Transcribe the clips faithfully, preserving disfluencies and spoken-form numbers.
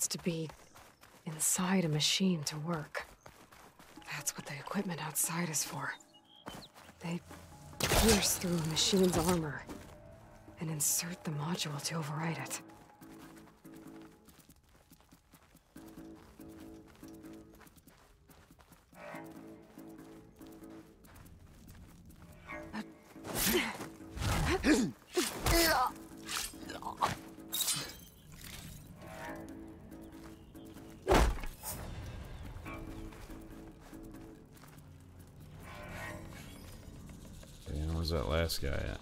needs to be inside a machine to work. That's what the equipment outside is for. They pierce through a machine's armor and insert the module to override it. That last guy at?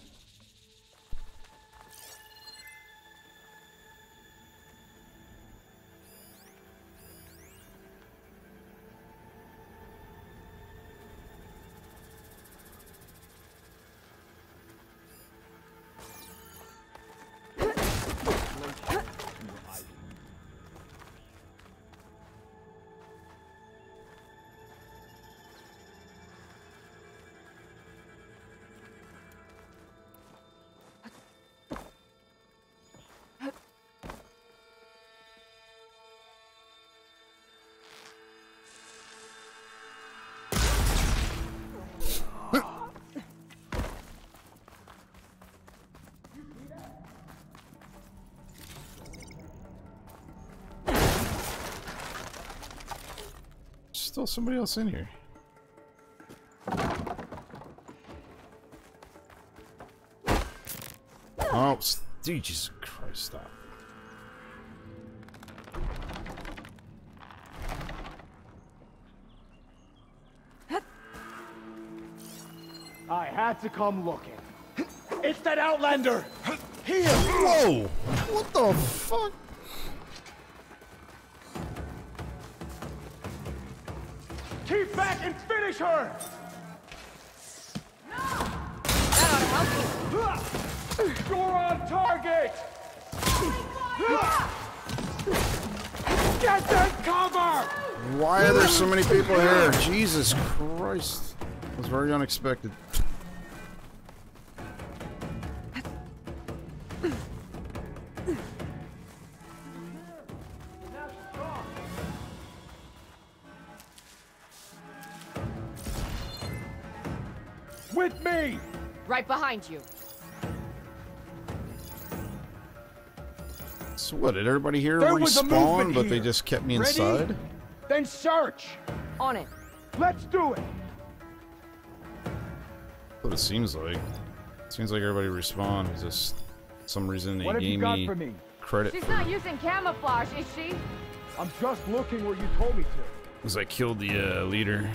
Still somebody else in here. Oh, dude, Jesus Christ, stop. I had to come looking. It's that Outlander! Here! Whoa! What the fuck? Keep back and finish her! No! That ought to help you. You're on target! Oh, get that cover! Why are there so many people here? Jesus Christ. That was very unexpected. Behind you. So what, did everybody here there respawn, but here. They just kept me inside? Ready? Then search! On it. Let's do it! That's what it seems like. It seems like everybody respawned. It's just some reason they what gave me, me credit. She's not using camouflage, is she? I'm just looking where you told me to. Because I killed the uh, leader.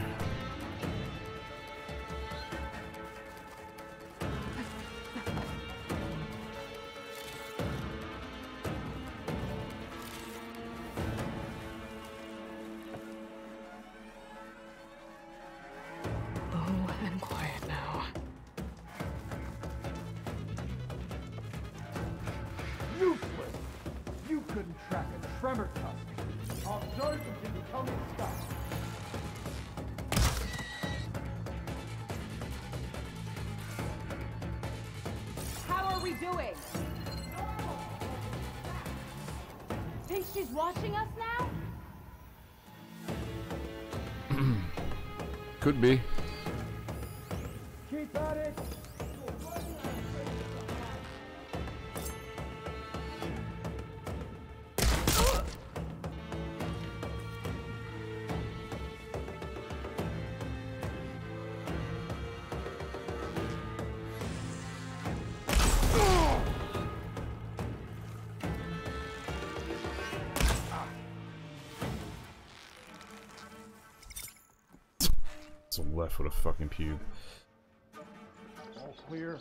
Could be. Keep at it. What a fucking pube. All clear.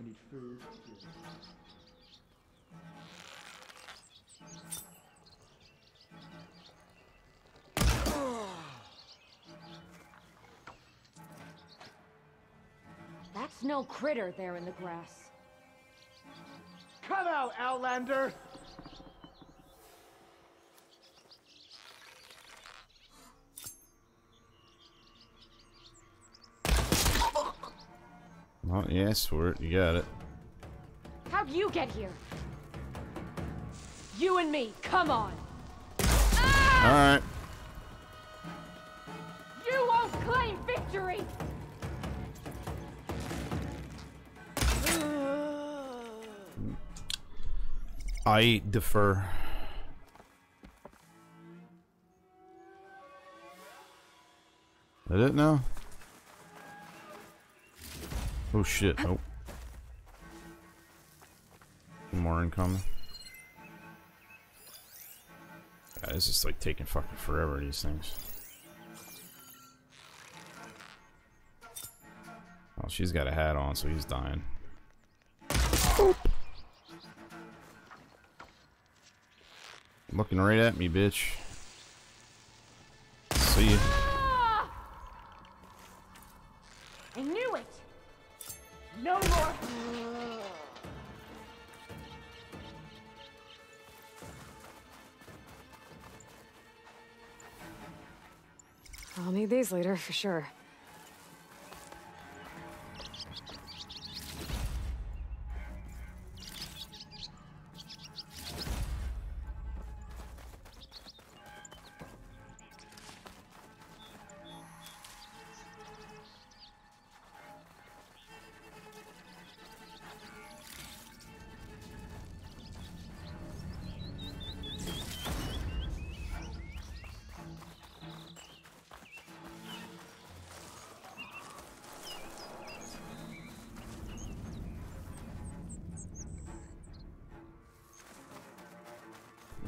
I need food. That's no critter there in the grass. Come out, Outlander! Oh, yeah, I swear it. You got it. How'd you get here? You and me, come on. Ah! All right. You won't claim victory. I defer. Is that it now? Oh shit, nope. More income. God, this is like taking fucking forever, these things. Oh, she's got a hat on, so he's dying. Boop. Looking right at me, bitch. See ya. I knew it. No more. I'll need these later for sure.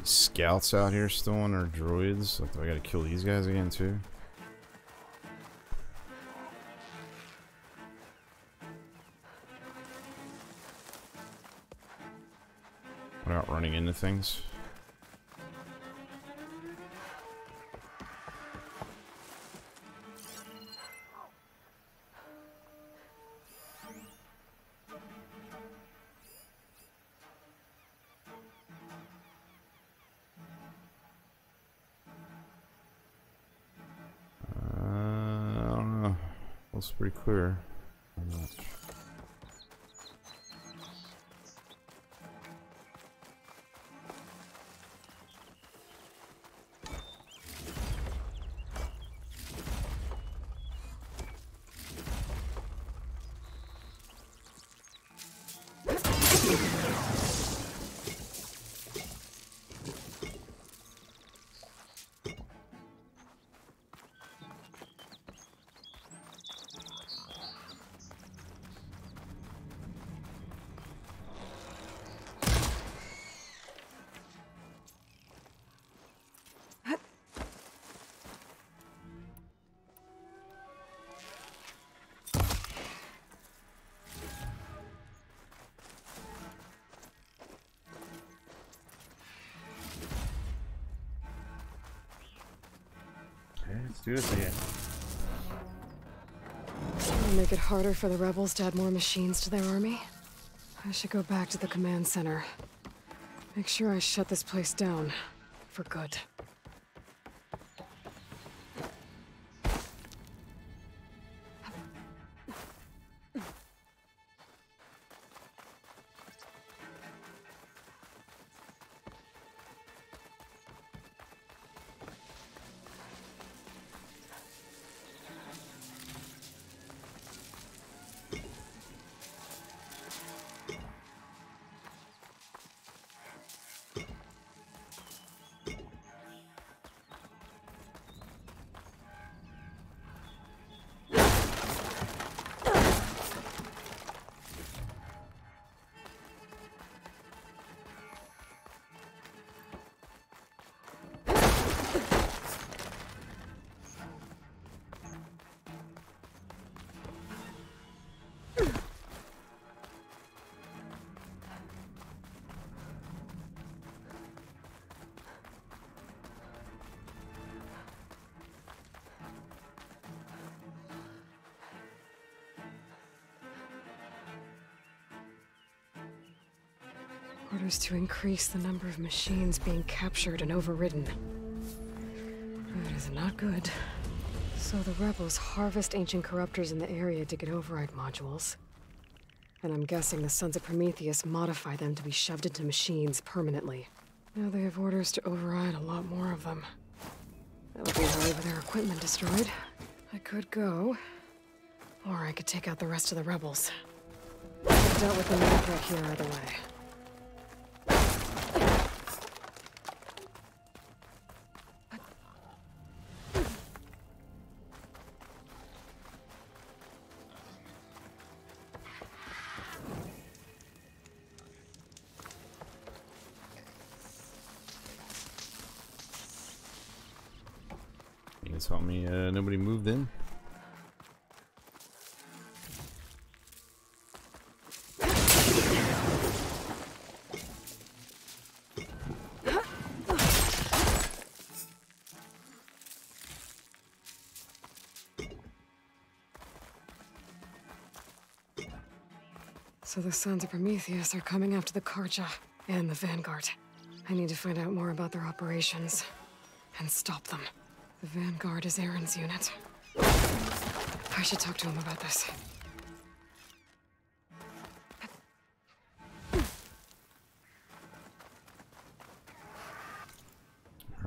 Scouts out here still on our droids. Like, do I gotta kill these guys again too? What about running into things? Pretty clear. Let's do this again. It'll make it harder for the rebels to add more machines to their army. I should go back to the command center. Make sure I shut this place down for good. Orders to increase the number of machines being captured and overridden. That is not good. So the rebels harvest ancient corruptors in the area to get override modules. And I'm guessing the Sons of Prometheus modify them to be shoved into machines permanently. Now they have orders to override a lot more of them. That would be hard with their equipment destroyed. I could go, or I could take out the rest of the rebels. I've dealt with the Nokk right here either way. Tell me, uh, nobody moved in. So the Sons of Prometheus are coming after the Karja and the Vanguard. I need to find out more about their operations and stop them. The Vanguard is Aaron's unit. I should talk to him about this.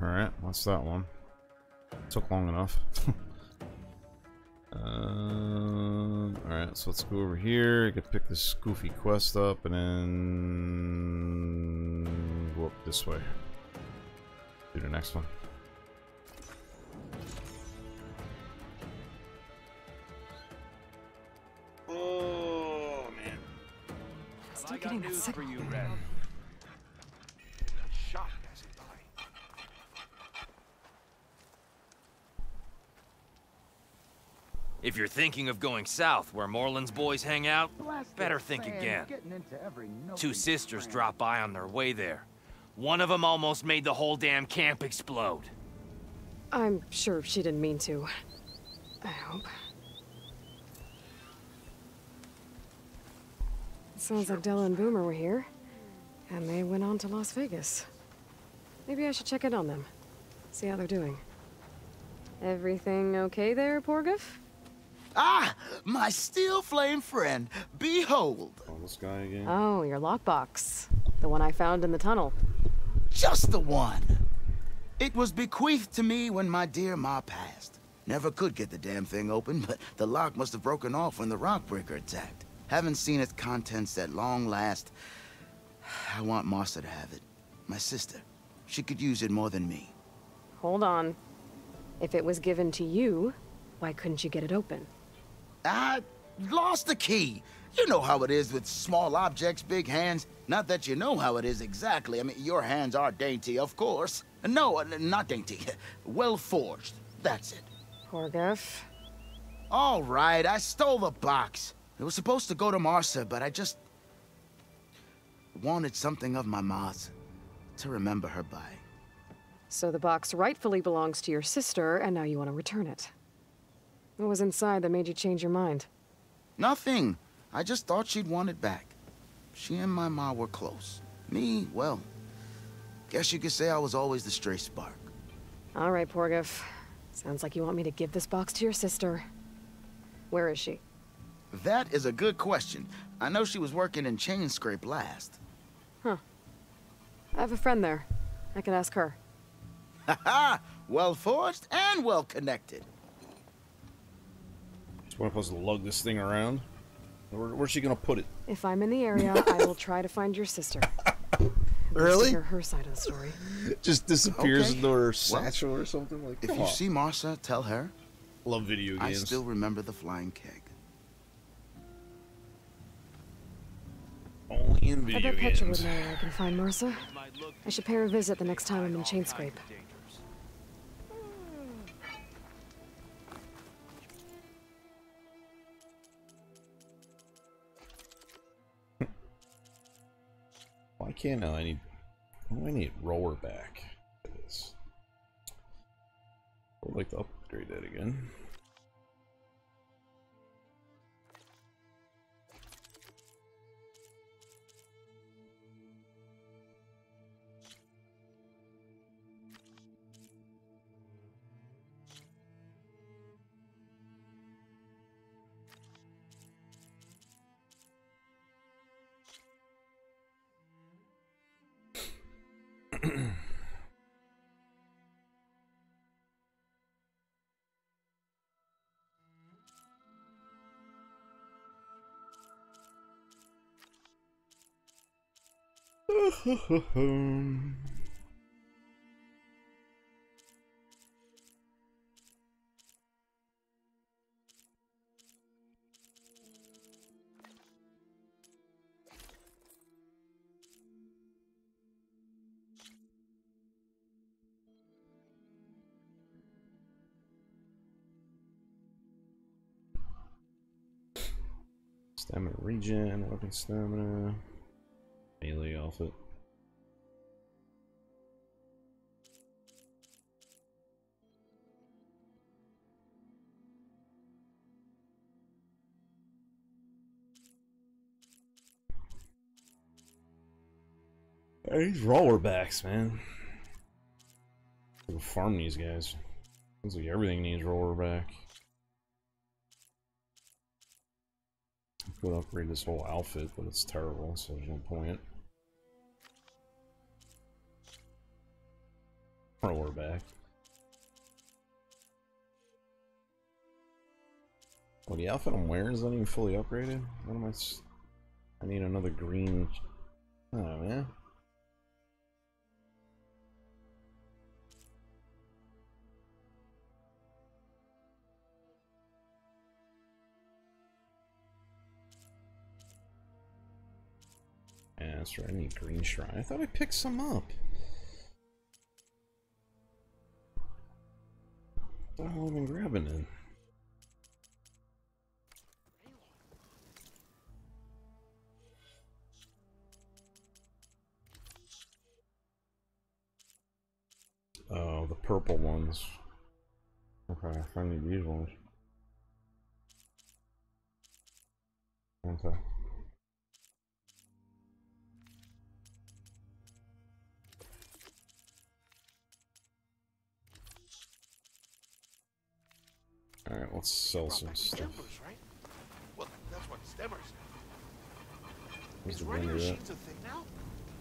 Alright, what's that one? Took long enough. um, Alright, so let's go over here. I could pick this goofy quest up and then go up this way. Do the next one. For you, Red. Shot as it lies. If you're thinking of going south where Moreland's boys hang out, better think again. Two sisters drop by on their way there. One of them almost made the whole damn camp explode. I'm sure she didn't mean to. I hope. Sounds like Della and Boomer were here, and they went on to Las Vegas. Maybe I should check in on them, see how they're doing. Everything okay there, Porgif? Ah, my steel flame friend, behold! Oh, this guy again. Oh, your lockbox, the one I found in the tunnel. Just the one. It was bequeathed to me when my dear ma passed. Never could get the damn thing open, but the lock must have broken off when the rockbreaker attacked. Haven't seen its contents at long last. I want Marcia to have it. My sister. She could use it more than me. Hold on. If it was given to you, why couldn't you get it open? I lost the key. You know how it is with small objects, big hands. Not that you know how it is exactly. I mean, your hands are dainty, of course. No, not dainty. Well forged. That's it. Porgif. All right, I stole the box. It was supposed to go to Marsa, but I just wanted something of my ma's to remember her by. So the box rightfully belongs to your sister, and now you want to return it. What was inside that made you change your mind? Nothing. I just thought she'd want it back. She and my ma were close. Me, well, guess you could say I was always the stray spark. All right, Porgif. Sounds like you want me to give this box to your sister. Where is she? That is a good question. I know she was working in Chainscrape last. Huh. I have a friend there. I can ask her. Haha! Well-forged and well-connected. So we're supposed to lug this thing around? Where, where's she gonna put it? If I'm in the area, I will try to find your sister. Really? Hear her side of the story. Just disappears okay. into her satchel well, or something like that. If you on. see Marcia, tell her. Love video games. I still remember the flying keg. Only in video I bet Petra would know where I can find Marsa. I should pay her a visit the next time I'm in Chainscrape. Why can't I? I need. What do I need? Roller back. I'd like to upgrade that again. Stamina regen, weapon stamina. Melee off it. Hey, these rollerbacks, man. We'll farm these guys. Seems like everything needs rollerback. Could upgrade this whole outfit, but it's terrible, so there's no point. Roller back. Well, the outfit I'm wearing is not even fully upgraded. What am I? S I need another green. Oh man. Yeah, that's right, I need green shrine. I thought I picked some up. What the hell have I been grabbing it? Oh, the purple ones. Okay, I finally need these ones. Okay. Alright, let's sell some stuff. Well, that's what stemmers. Is running machines a thing now?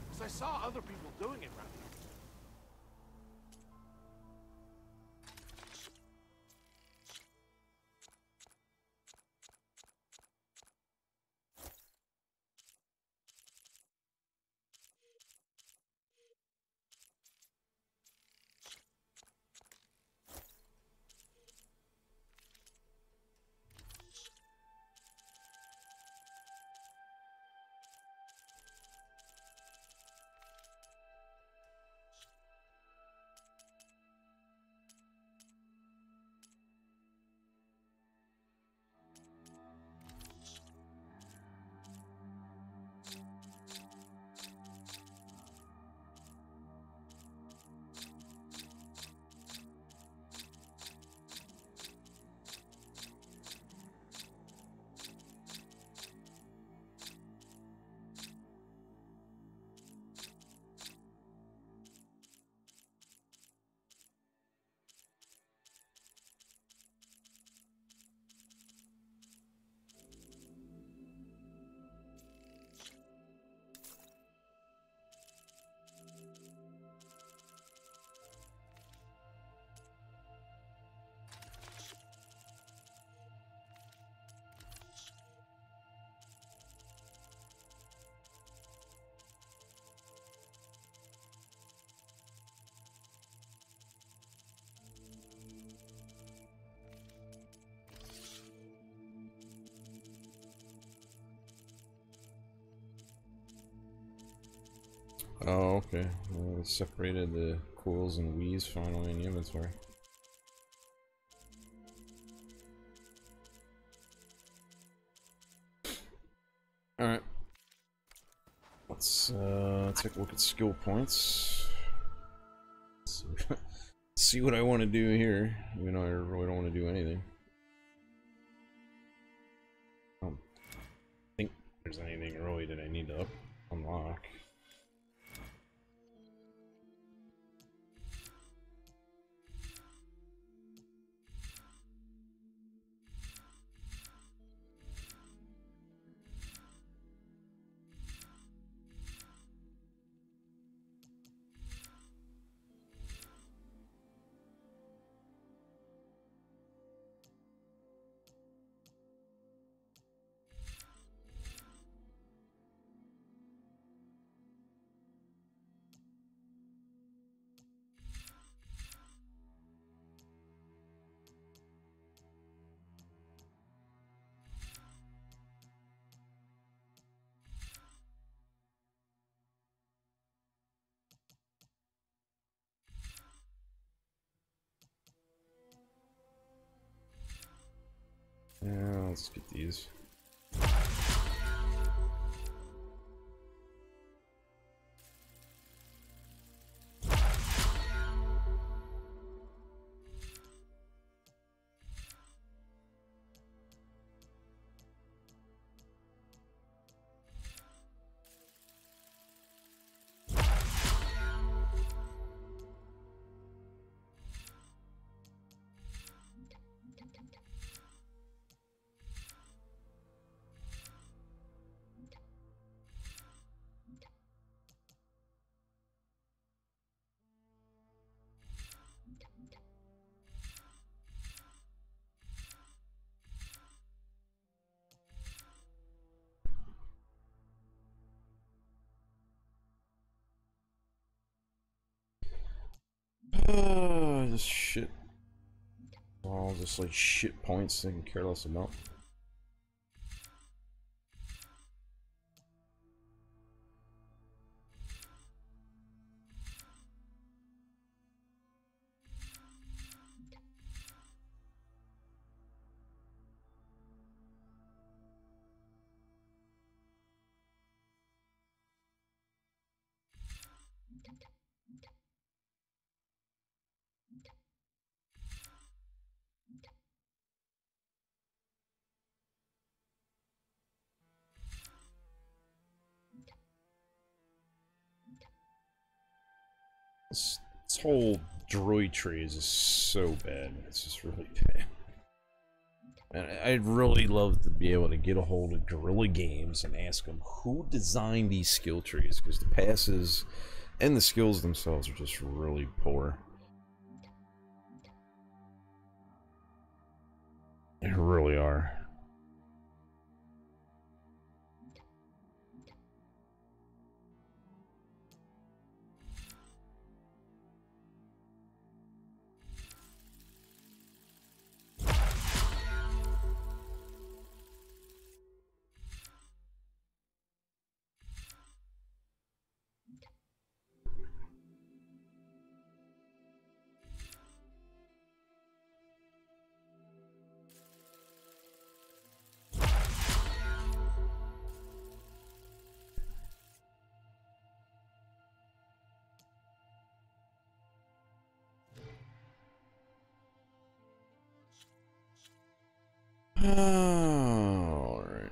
Because I saw other people doing it around Oh, okay. Well, we separated the coils and weaves finally in the inventory. Alright. Let's uh, take a look at skill points. See, see what I want to do here, even though I really don't want to do anything. I don't think there's anything really that I need to up unlock. let's get these. Uh, just shit. All just like shit points they can care less about. This, this whole droid tree is just so bad. It's just really bad. And I'd really love to be able to get a hold of Guerrilla Games and ask them who designed these skill trees, because the passes and the skills themselves are just really poor. They really are. All right.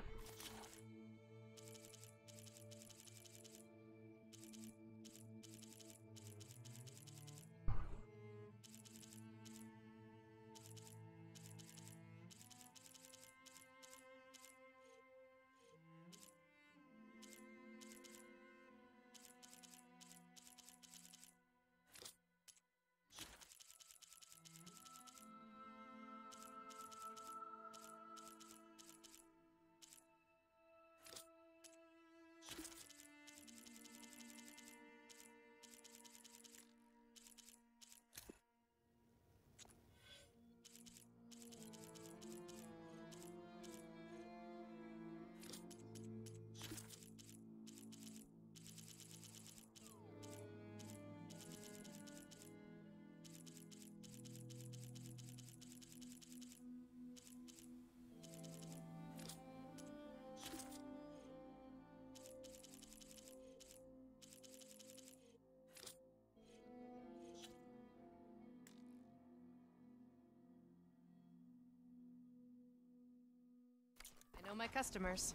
My customers.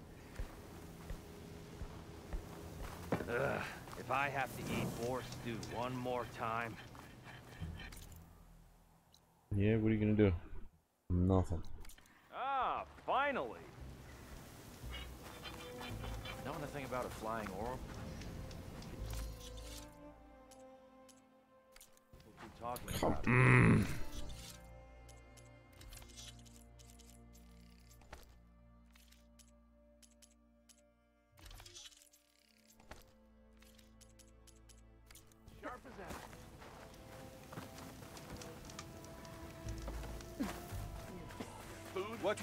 Ugh, if I have to eat boar stew one more time. Yeah, what are you gonna do? Nothing. Ah, finally. Know anything about a flying orb? We'll keep talking about it. Watch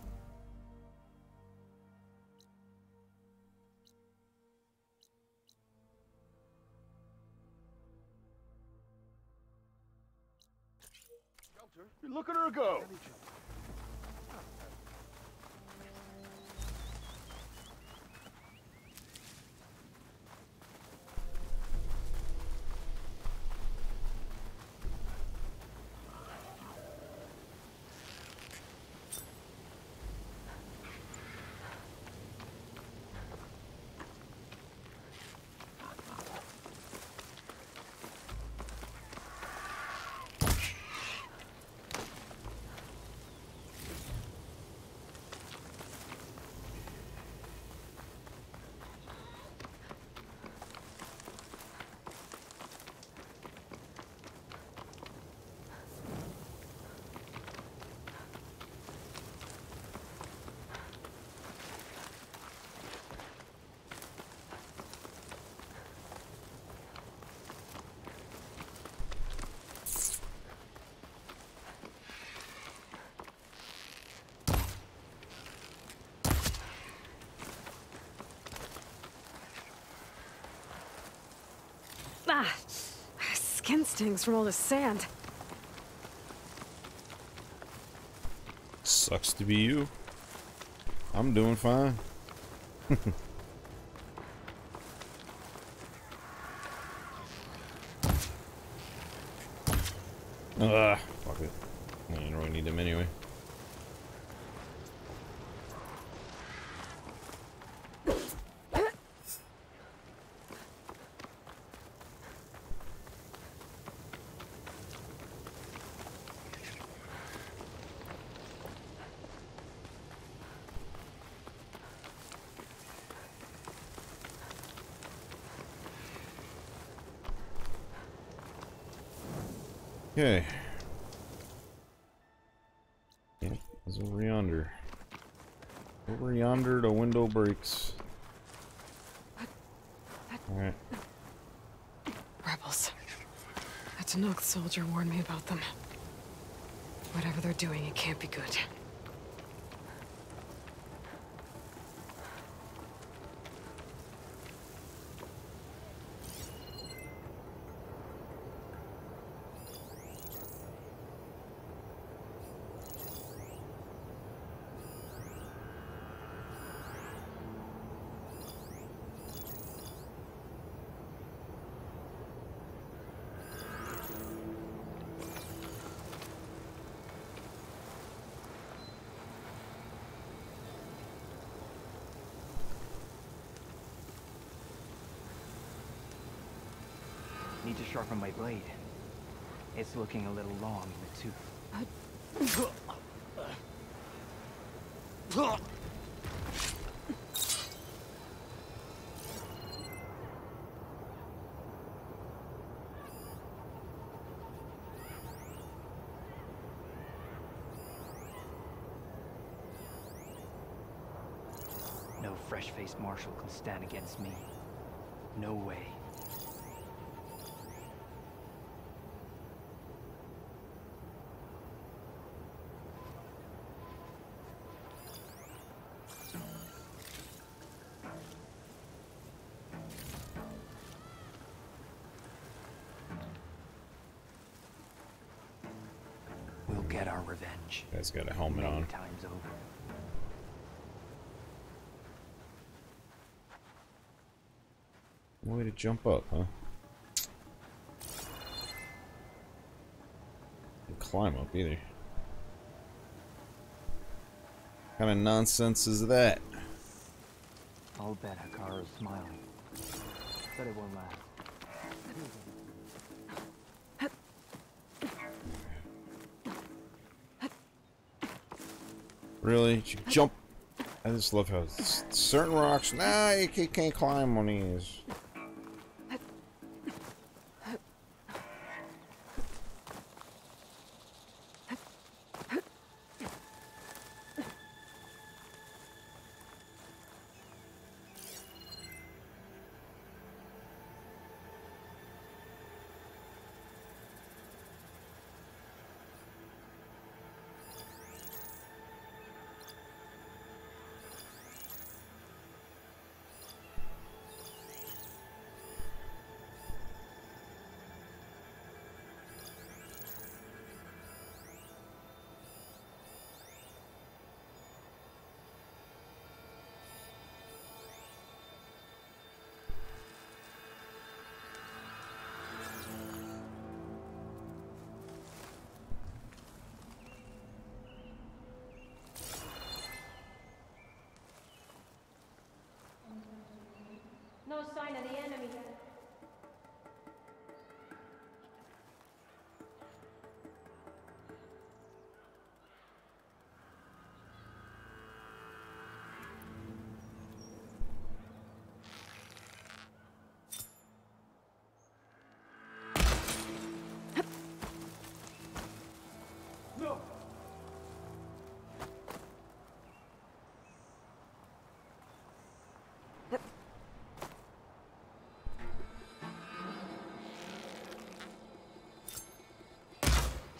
You're looking her go! skin stings from all the sand. Sucks to be you. I'm doing fine. Ah, fuck it. I didn't really need them anyway. Okay. Yeah, it's over yonder. Over yonder, the window breaks. Alright. Rebels. That Nokk soldier warned me about them. Whatever they're doing, it can't be good. Need to sharpen my blade. It's looking a little long in the tooth. No fresh-faced marshal can stand against me. No way. Get our revenge. Guy's got a helmet on. Time's over. Way to jump up, huh? Didn't climb up either. What kind of nonsense is that? I'll bet Hekarro's smiling, but it won't last. Really? Did you jump? I just love how certain rocks. Nah, you can't climb on these. No sign of the enemy yet.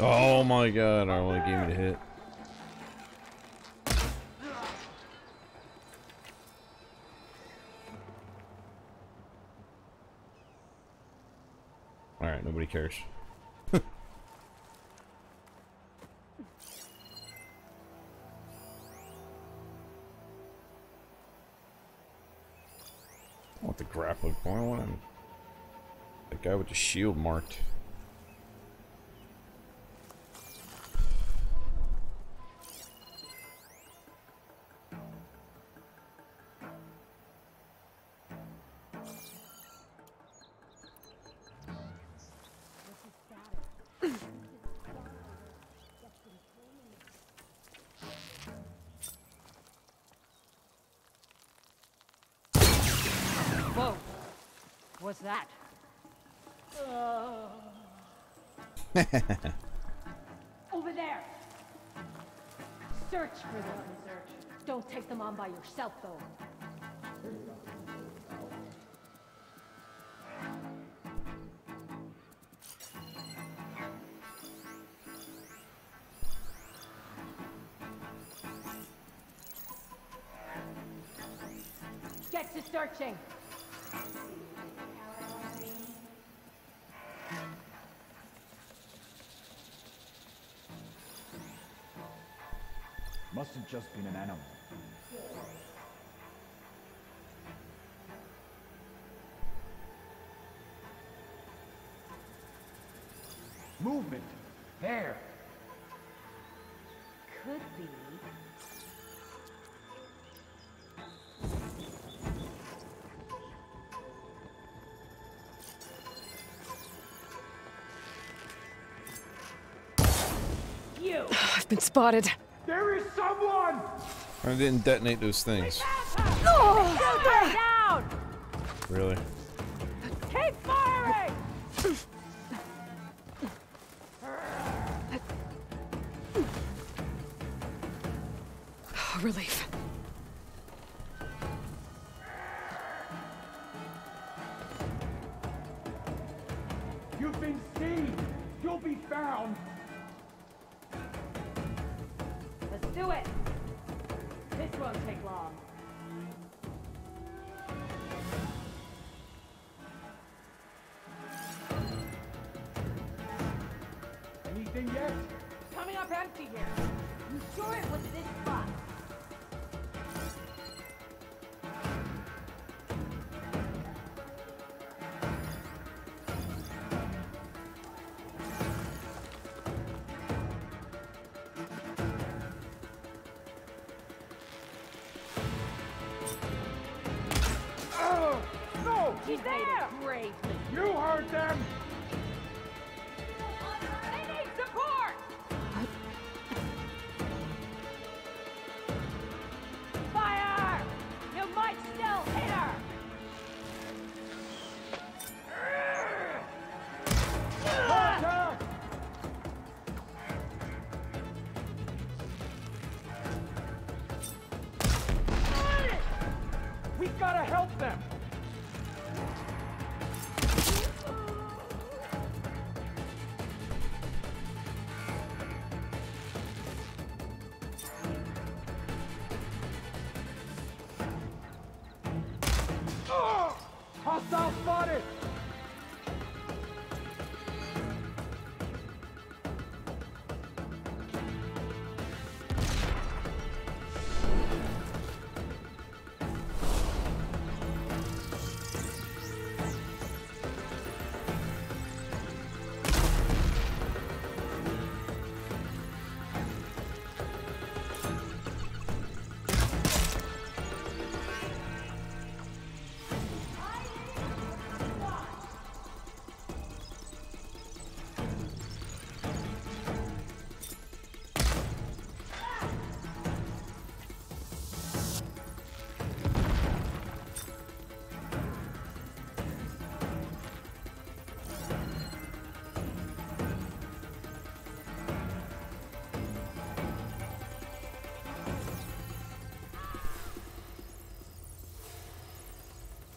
Oh my god, I only gave it a hit. Alright, nobody cares? I want the grappling point. I want him. That guy with the shield marked. That. Uh... Over there. Search for them. Don't take them on by yourself, though. Get to searching. Must have just been an animal. Movement! There! Could be. You! I've been spotted. There is someone! I didn't detonate those things. Oh, down. Really? Keep firing! Oh, relief. You've been seen! You'll be found! Do it! This won't take long. Anything yet? Coming up empty here. You sure it was this spot?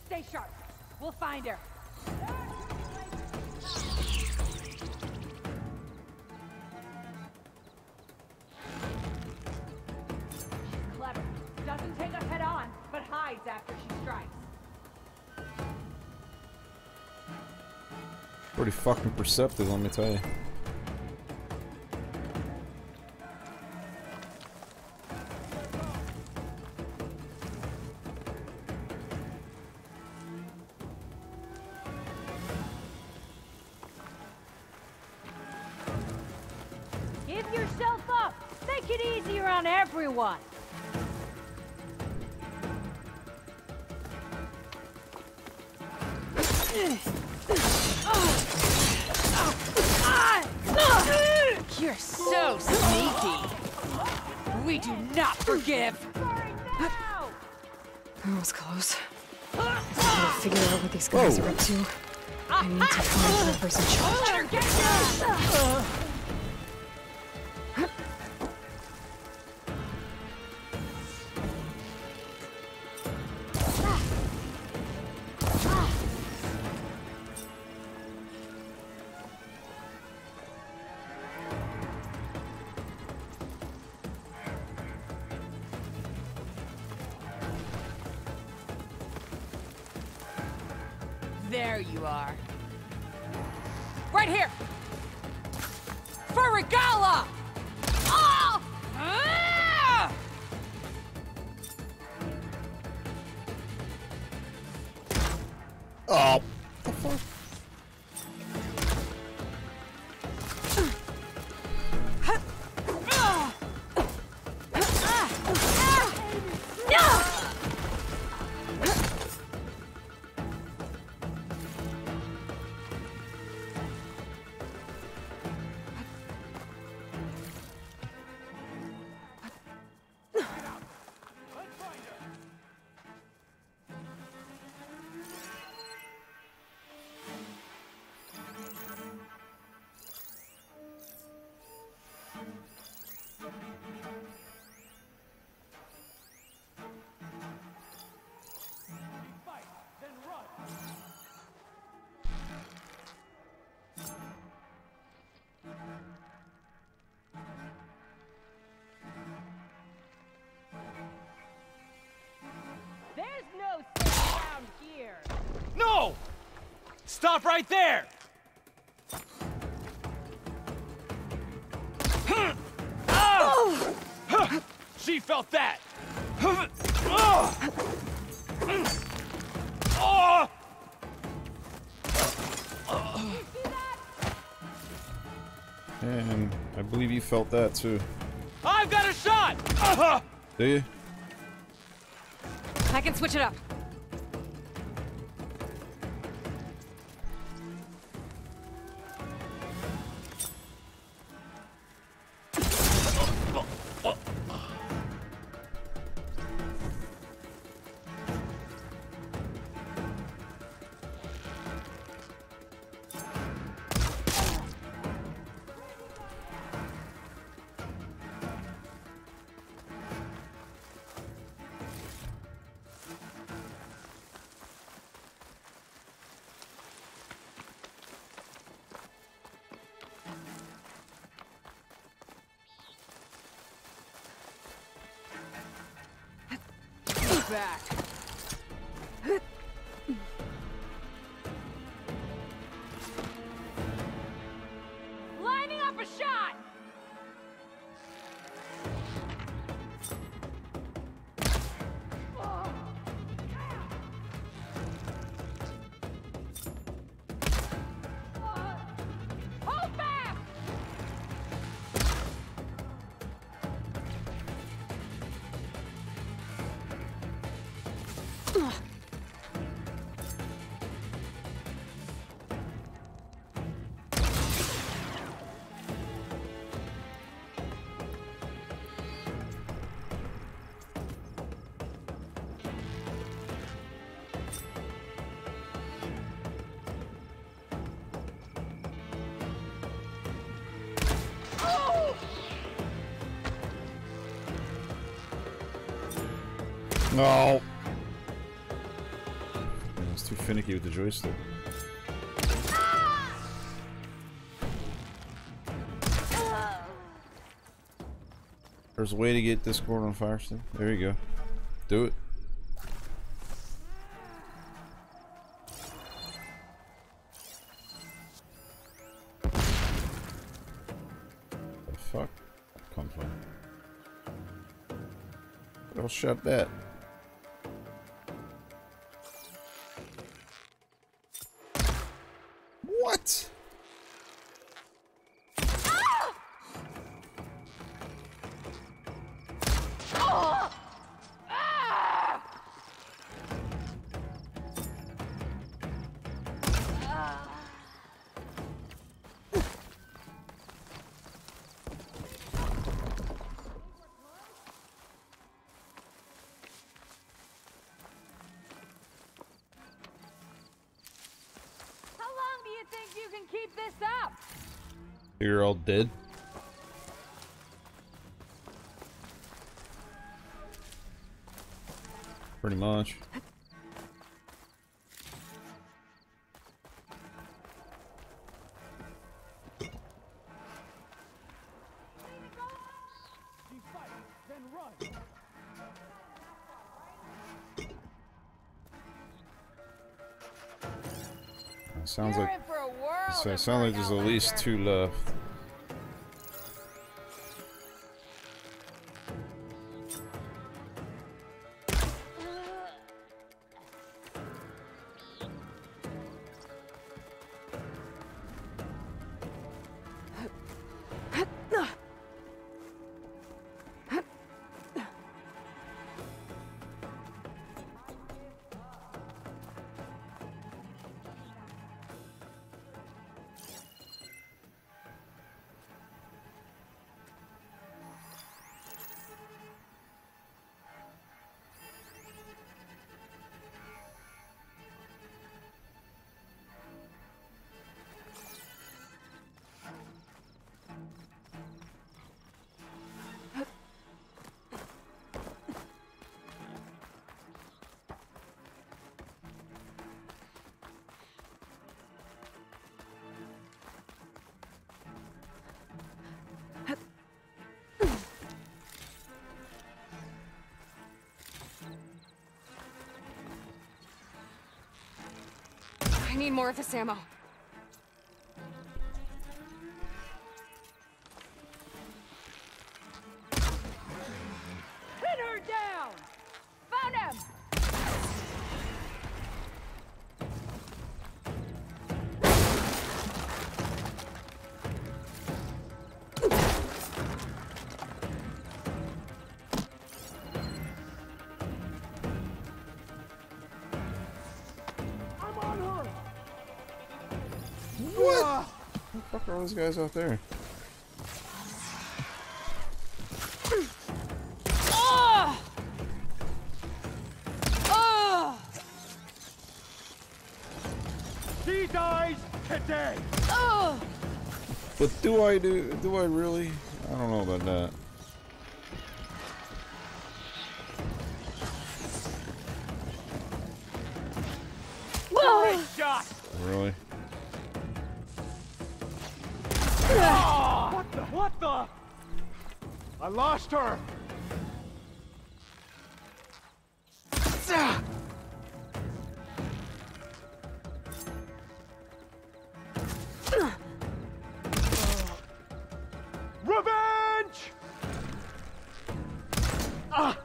Stay sharp. We'll find her. She's clever. Doesn't take us head on, but hides after she strikes. pretty fucking perceptive, let me tell you. Give yourself up! Make it easier on everyone! You're so sneaky! We do not forgive! That was close. I gotta figure out what these guys Whoa. are up to. I need to find the person in charge. There you are. Right here! For Regala! Oh! Ah! Oh. No! Stop right there! Oh. She felt that! Oh. And I believe you felt that too. I've got a shot! Uh-huh. Do you? I can switch it up. Back. Lining up a shot. Oh. Yeah. Uh, hold back. No! I was too finicky with the joystick. Ah! There's a way to get Discord on fire stick. There you go. Do it. fuck come from? I'll shut that. What? Ah! Oh! Ah! Ah! You're all dead. Pretty much. That sounds like. So it sounds like there's at least two left. I need more of this ammo. Hit her down! Found him! All those guys out there. Oh! Oh! He dies today. Oh! But do I do? Do I really? I don't know about that. I lost her. Revenge. Ah.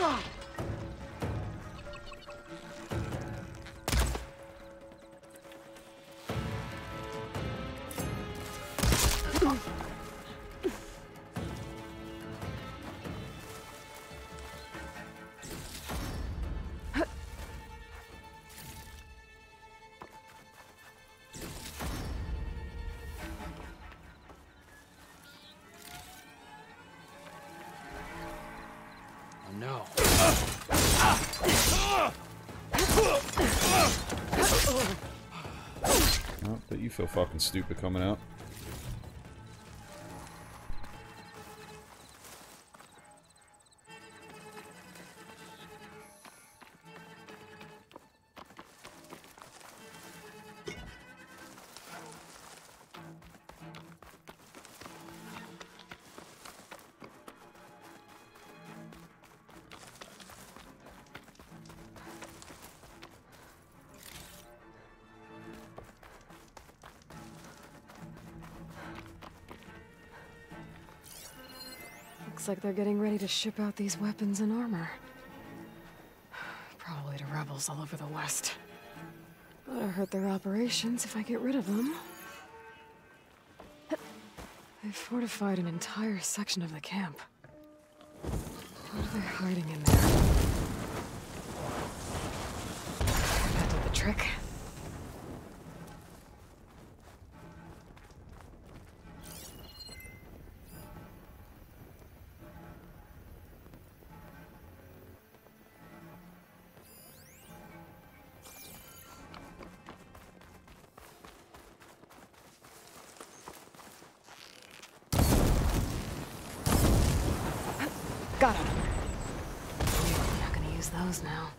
Ah. No. Not that you feel fucking stupid coming out. Looks like they're getting ready to ship out these weapons and armor. Probably to rebels all over the West. That'll hurt their operations if I get rid of them. They've fortified an entire section of the camp. What are they hiding in there? That did the trick. Got him. I'm not gonna use those now.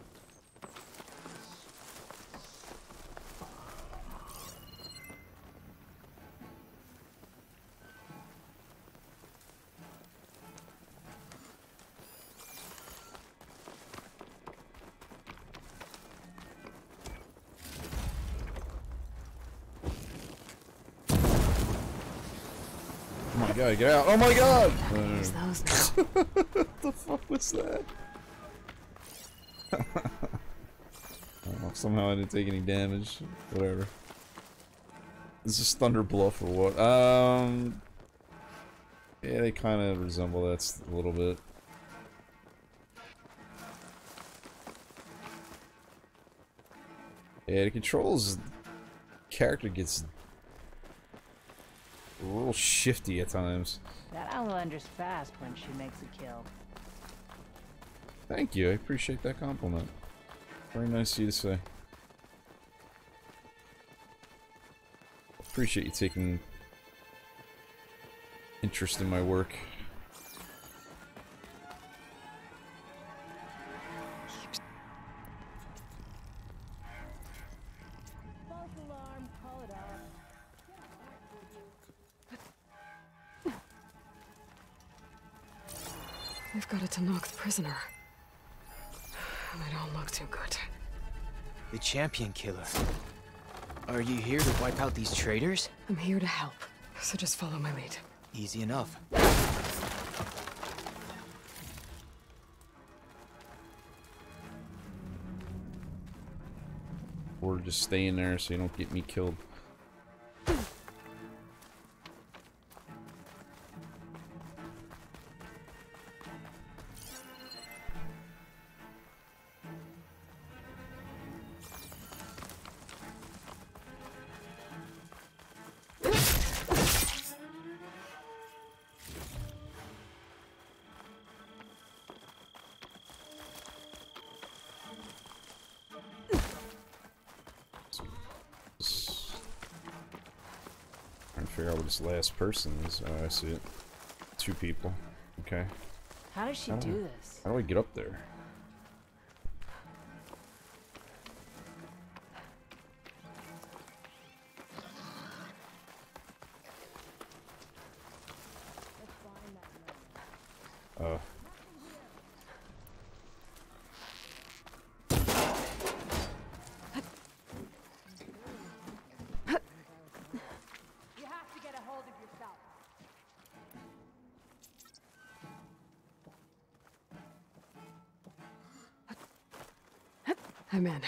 Oh my god, get out. Oh my god! I'm not gonna use those now. What the fuck was that? Oh, somehow I didn't take any damage. Whatever. This is Thunder Bluff or what? Um, yeah, they kind of resemble that a little bit. Yeah, the controls character gets a little shifty at times. That Outlander's fast when she makes a kill. Thank you, I appreciate that compliment. Very nice of you to say. Appreciate you taking interest in my work. We've got it to Nokk the prisoner. They don't look too good. The champion killer. Are you here to wipe out these traitors? I'm here to help, so just follow my lead. Easy enough. Or just stay in there so you don't get me killed. Figure out what this last person is. Oh, I see it. Two people. Okay. How does she how do, do I, this? How do I get up there? Oh. I'm in.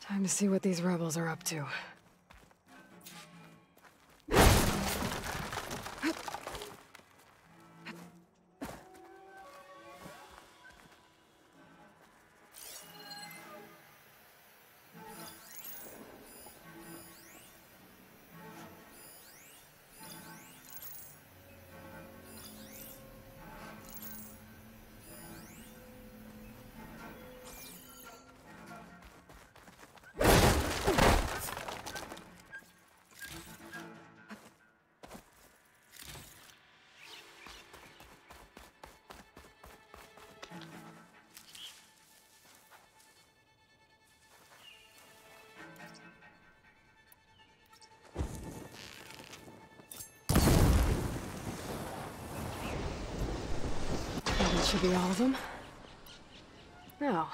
Time to see what these rebels are up to. Should be all of them. Now,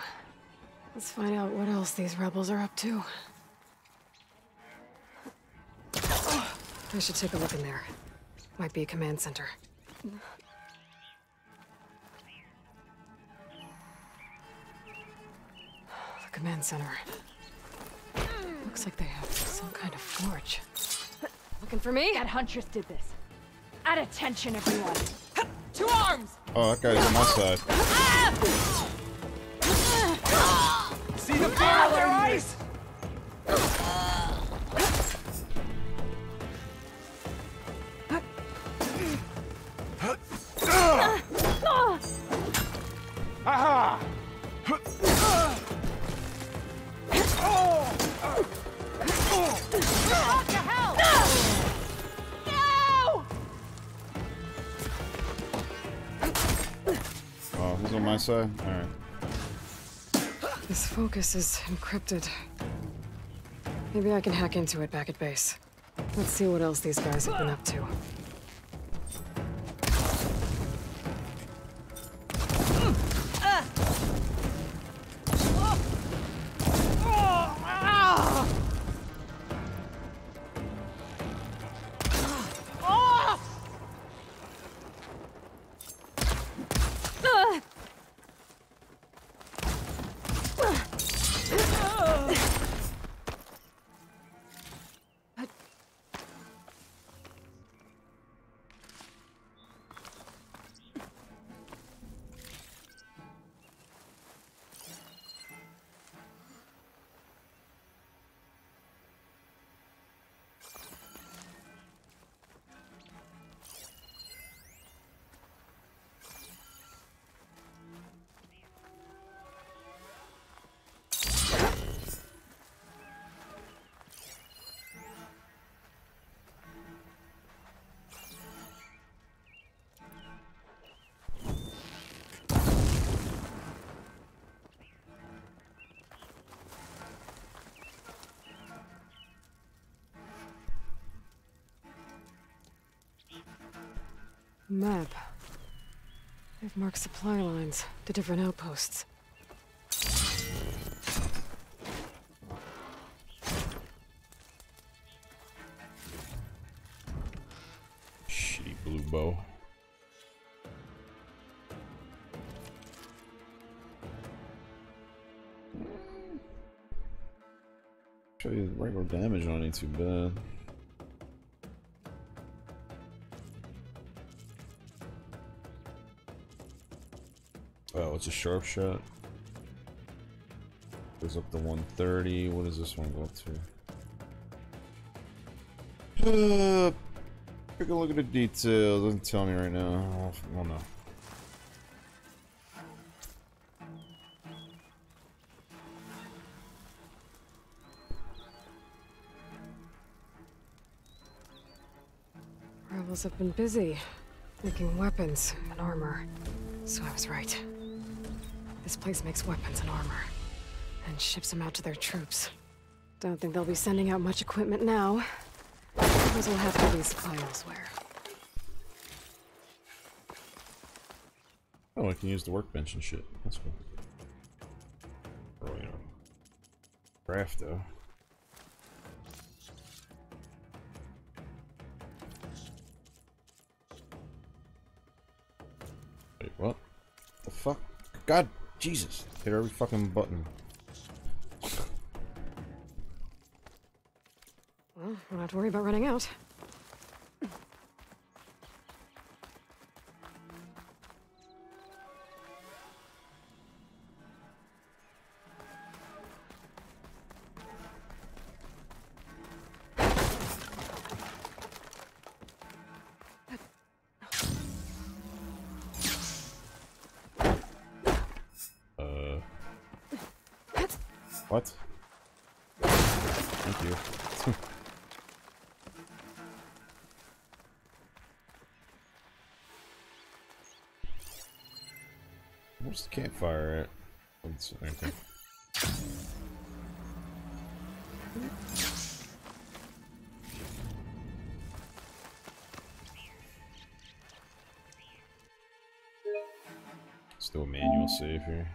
let's find out what else these rebels are up to. I should take a look in there. Might be a command center. The command center. Looks like they have some kind of forge. Looking for me? That Huntress did this. At attention, everyone. Two arms! Oh, that guy's on my side. See the fire on their eyes? Aha! What the hell? No! Oh, who's on my side? All right. This focus is encrypted. Maybe I can hack into it back at base. Let's see what else these guys have been up to. Map. They've marked supply lines to different outposts. Shitty blue bow. Show you the regular damage on it too bad. Oh, it's a sharp shot. Goes up to one thirty. What does this one go up to? Uh, take a look at the details. Doesn't tell me right now. Oh no. Rebels have been busy making weapons and armor. So I was right. This place makes weapons and armor, and ships them out to their troops. Don't think they'll be sending out much equipment now. Those will have to be supplied elsewhere. Oh, I can use the workbench and shit. That's cool. Oh, you know, craft though. Wait, what? The fuck? God. Jesus, hit every fucking button. Well, I don't have to worry about running out. What? Thank you. Where's the campfire at? It's right there. Still a manual save here.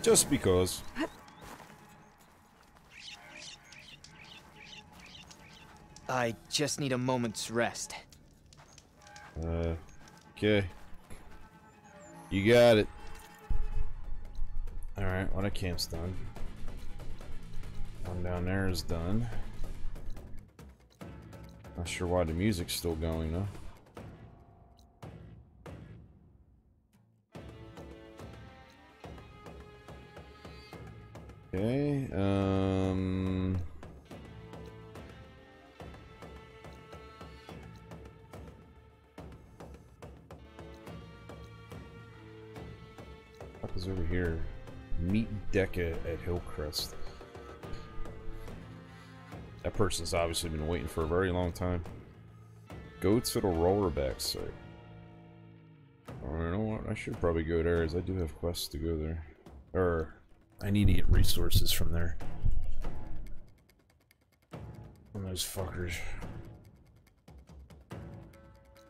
Just because. I just need a moment's rest. Uh, okay. You got it. Alright, autocamp's done. One down there is done. Not sure why the music's still going though. Okay, um... what is over here? Meet Decca at Hillcrest. That person's obviously been waiting for a very long time. Go to the Rollerback site. Or you know what? I should probably go there, as I do have quests to go there. Or... I need to get resources from there. From those fuckers.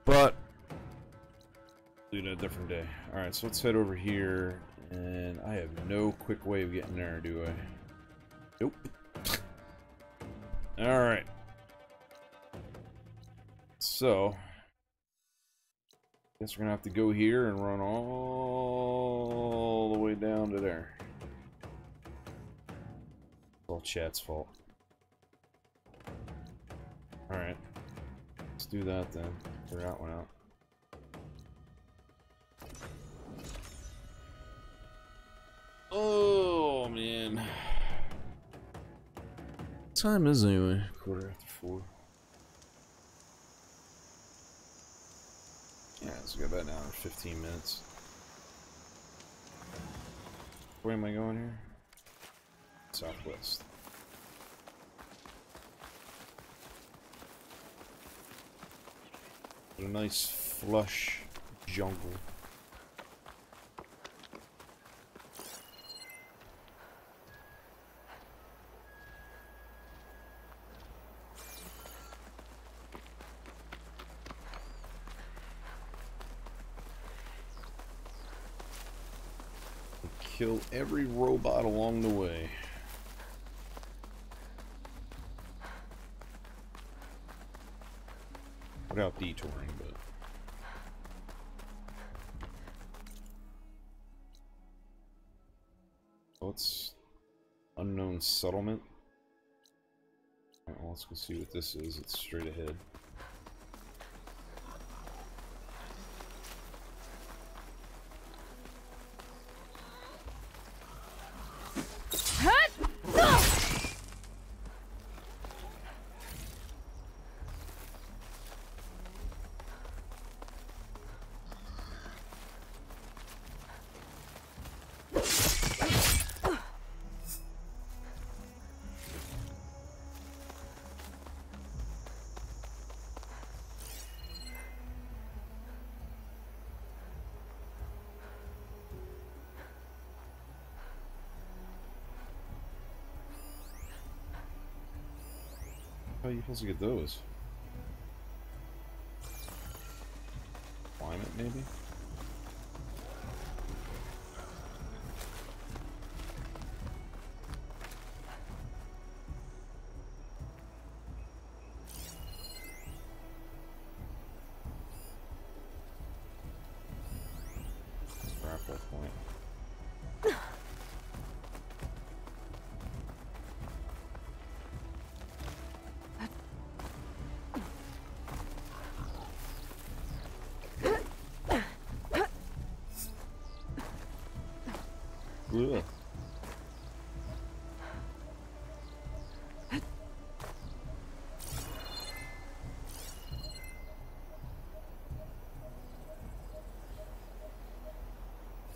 But do it a different day. Alright, so let's head over here. And I have no quick way of getting there, do I? Nope. Alright. So guess we're gonna have to go here and run all the way down to there. All chat's fault. Alright. Let's do that then. Figure that one out. Oh, man. What time is it anyway? Quarter after four. Yeah, let's go about an hour and fifteen minutes. Where am I going here? Southwest. What a nice flush jungle. Kill every robot along the way. Without detouring, but what's unknown settlement? All right, well, let's go see what this is. It's straight ahead. How are you supposed to get those? Climb it, maybe? Ugh.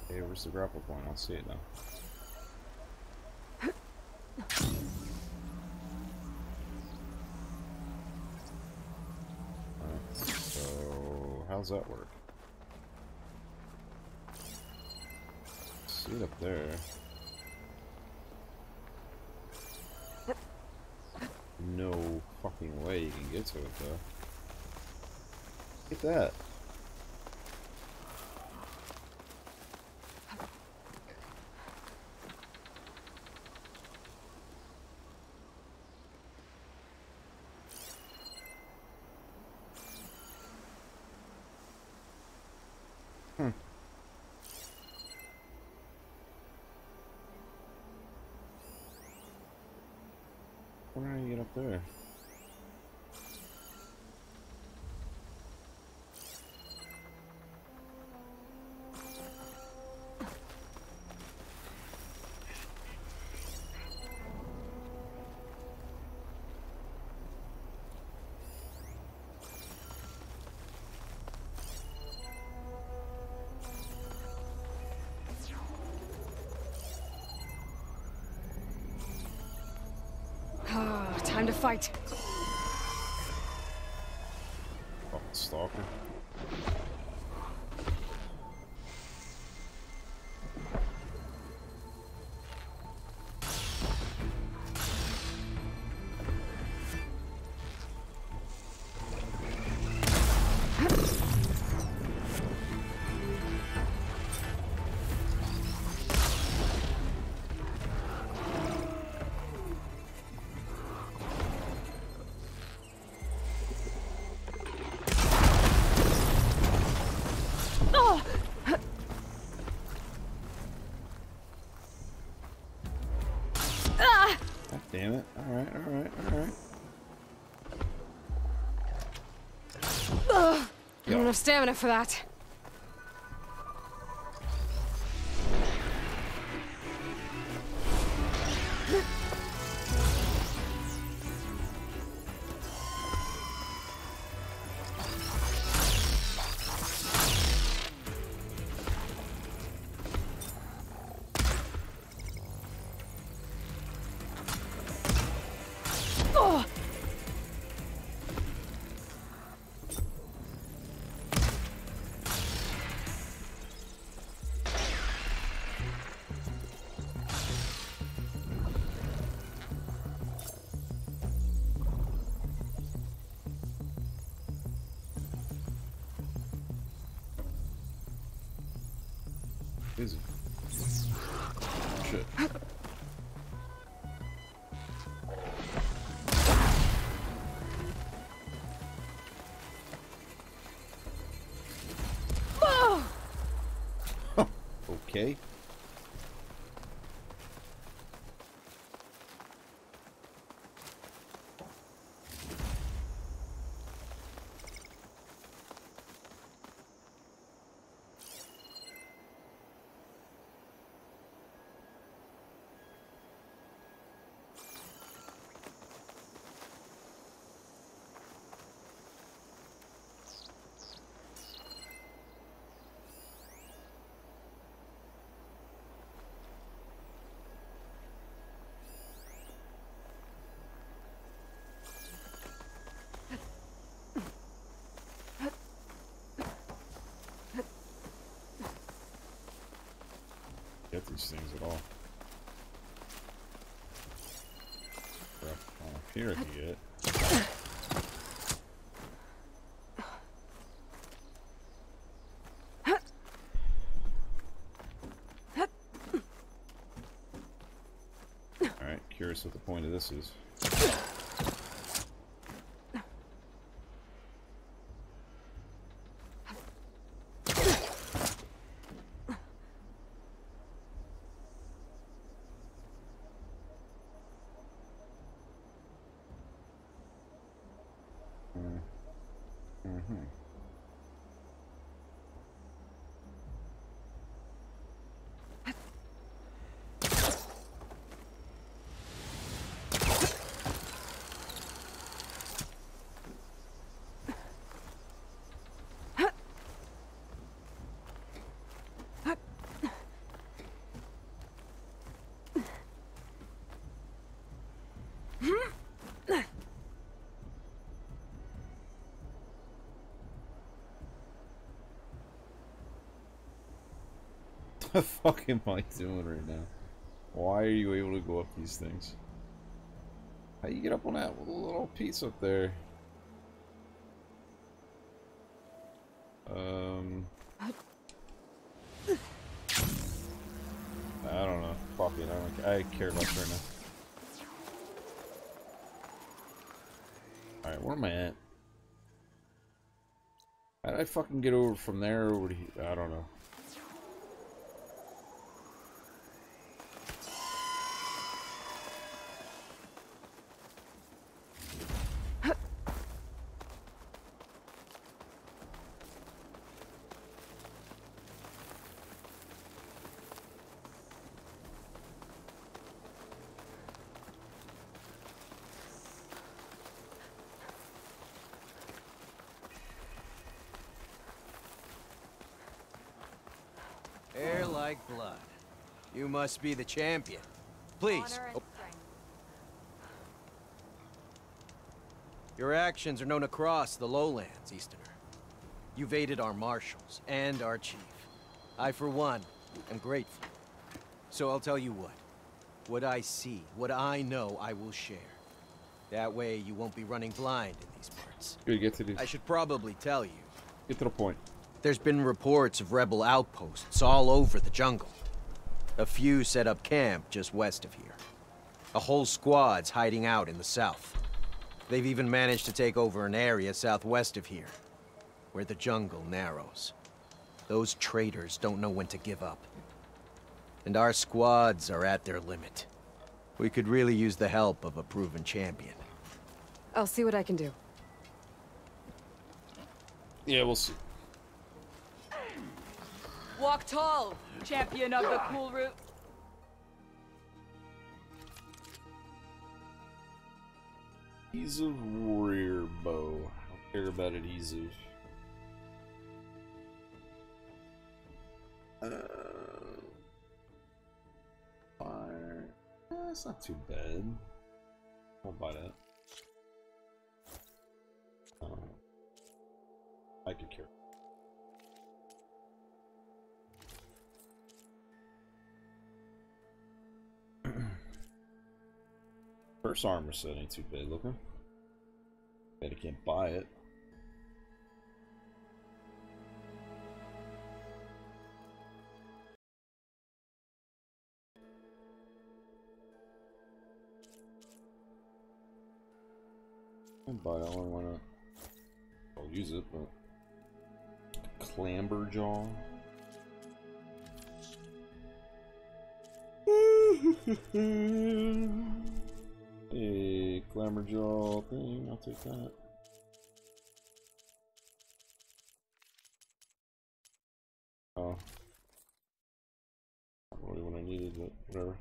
Hey, where's the grapple point? I'll see it now. Alright, so how's that work? Up there. No fucking way you can get to it though. Look at that. Where are you get up there? Time to fight. Fucking stalker. Damn it. Alright, alright, alright. I don't have stamina for that. Is it? Shit. Huh. Okay. Get these things at all. They're up here to get it. Alright, curious what the point of this is. What the fuck am I doing right now? Why are you able to go up these things? How you get up on that little piece up there? Um... I don't know. Fuck it. I don't, I care about her now. Alright, where am I at? How did I fucking get over from there over to here? I don't know. like blood. You must be the champion. Please. Oh. Your actions are known across the lowlands, Easterner. You've aided our marshals and our chief. I, for one, am grateful. So I'll tell you what. What I see, what I know, I will share. That way you won't be running blind in these parts. You get to this. I should probably tell you. Get to the point. There's been reports of rebel outposts all over the jungle. A few set up camp just west of here. A whole squad's hiding out in the south. They've even managed to take over an area southwest of here, where the jungle narrows. Those traitors don't know when to give up. And our squads are at their limit. We could really use the help of a proven champion. I'll see what I can do. Yeah, we'll see. Walk tall, champion of the cool route. He's a warrior bow. I don't care about it easy. Uh, fire. Eh, it's not too bad. I'll buy that. Um, I could care. First armor set ain't too bad looking. Bet I can't buy it. I can buy it, I only wanna. I'll use it, but. Clamberjaw. A Clamberjaw thing, I'll take that. Oh. Not really what I needed, but whatever.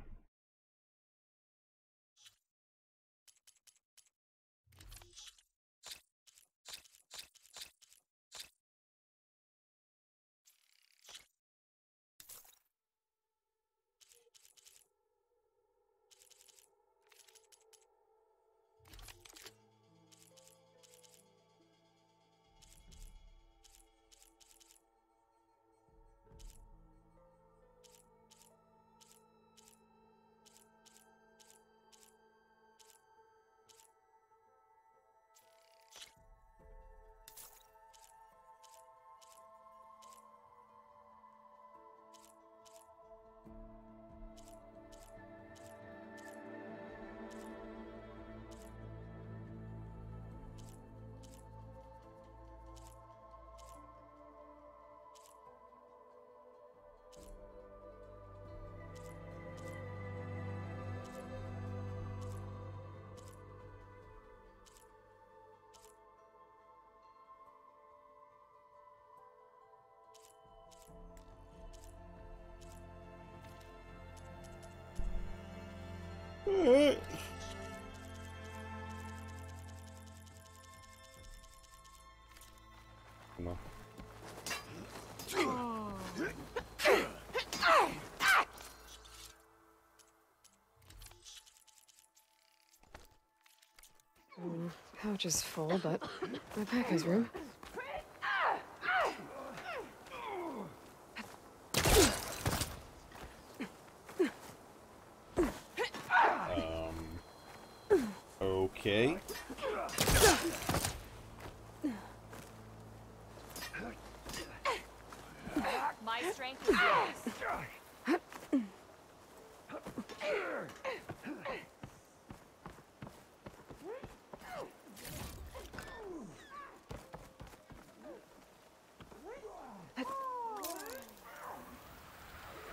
Alright. No. Oh. Mm, pouch is full, but my pack has room. Okay. My strength is yours.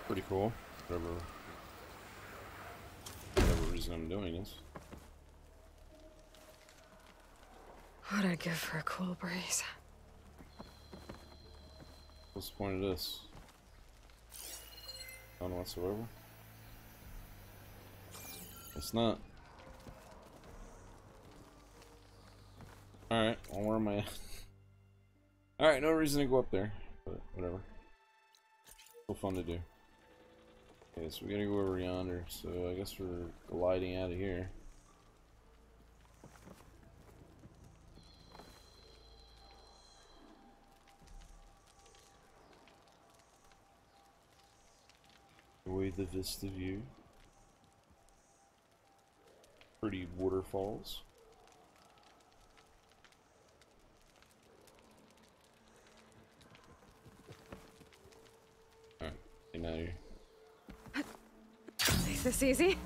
Pretty cool. Whatever. Whatever reason I'm doing this. What I'd give for a cool breeze. What's the point of this? None whatsoever. It's not. Alright, well, where am I at? Alright, no reason to go up there, but whatever. Still fun to do. Okay, so we gotta go over yonder, so I guess we're gliding out of here. Enjoy the vista view. Pretty waterfalls. Alright, get out of here. Is this easy?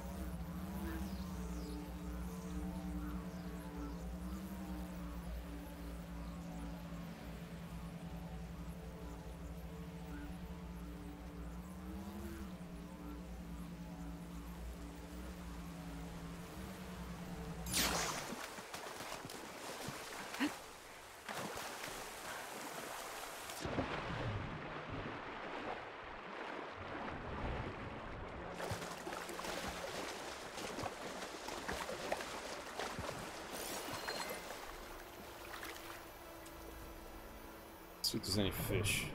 See if there's any fish.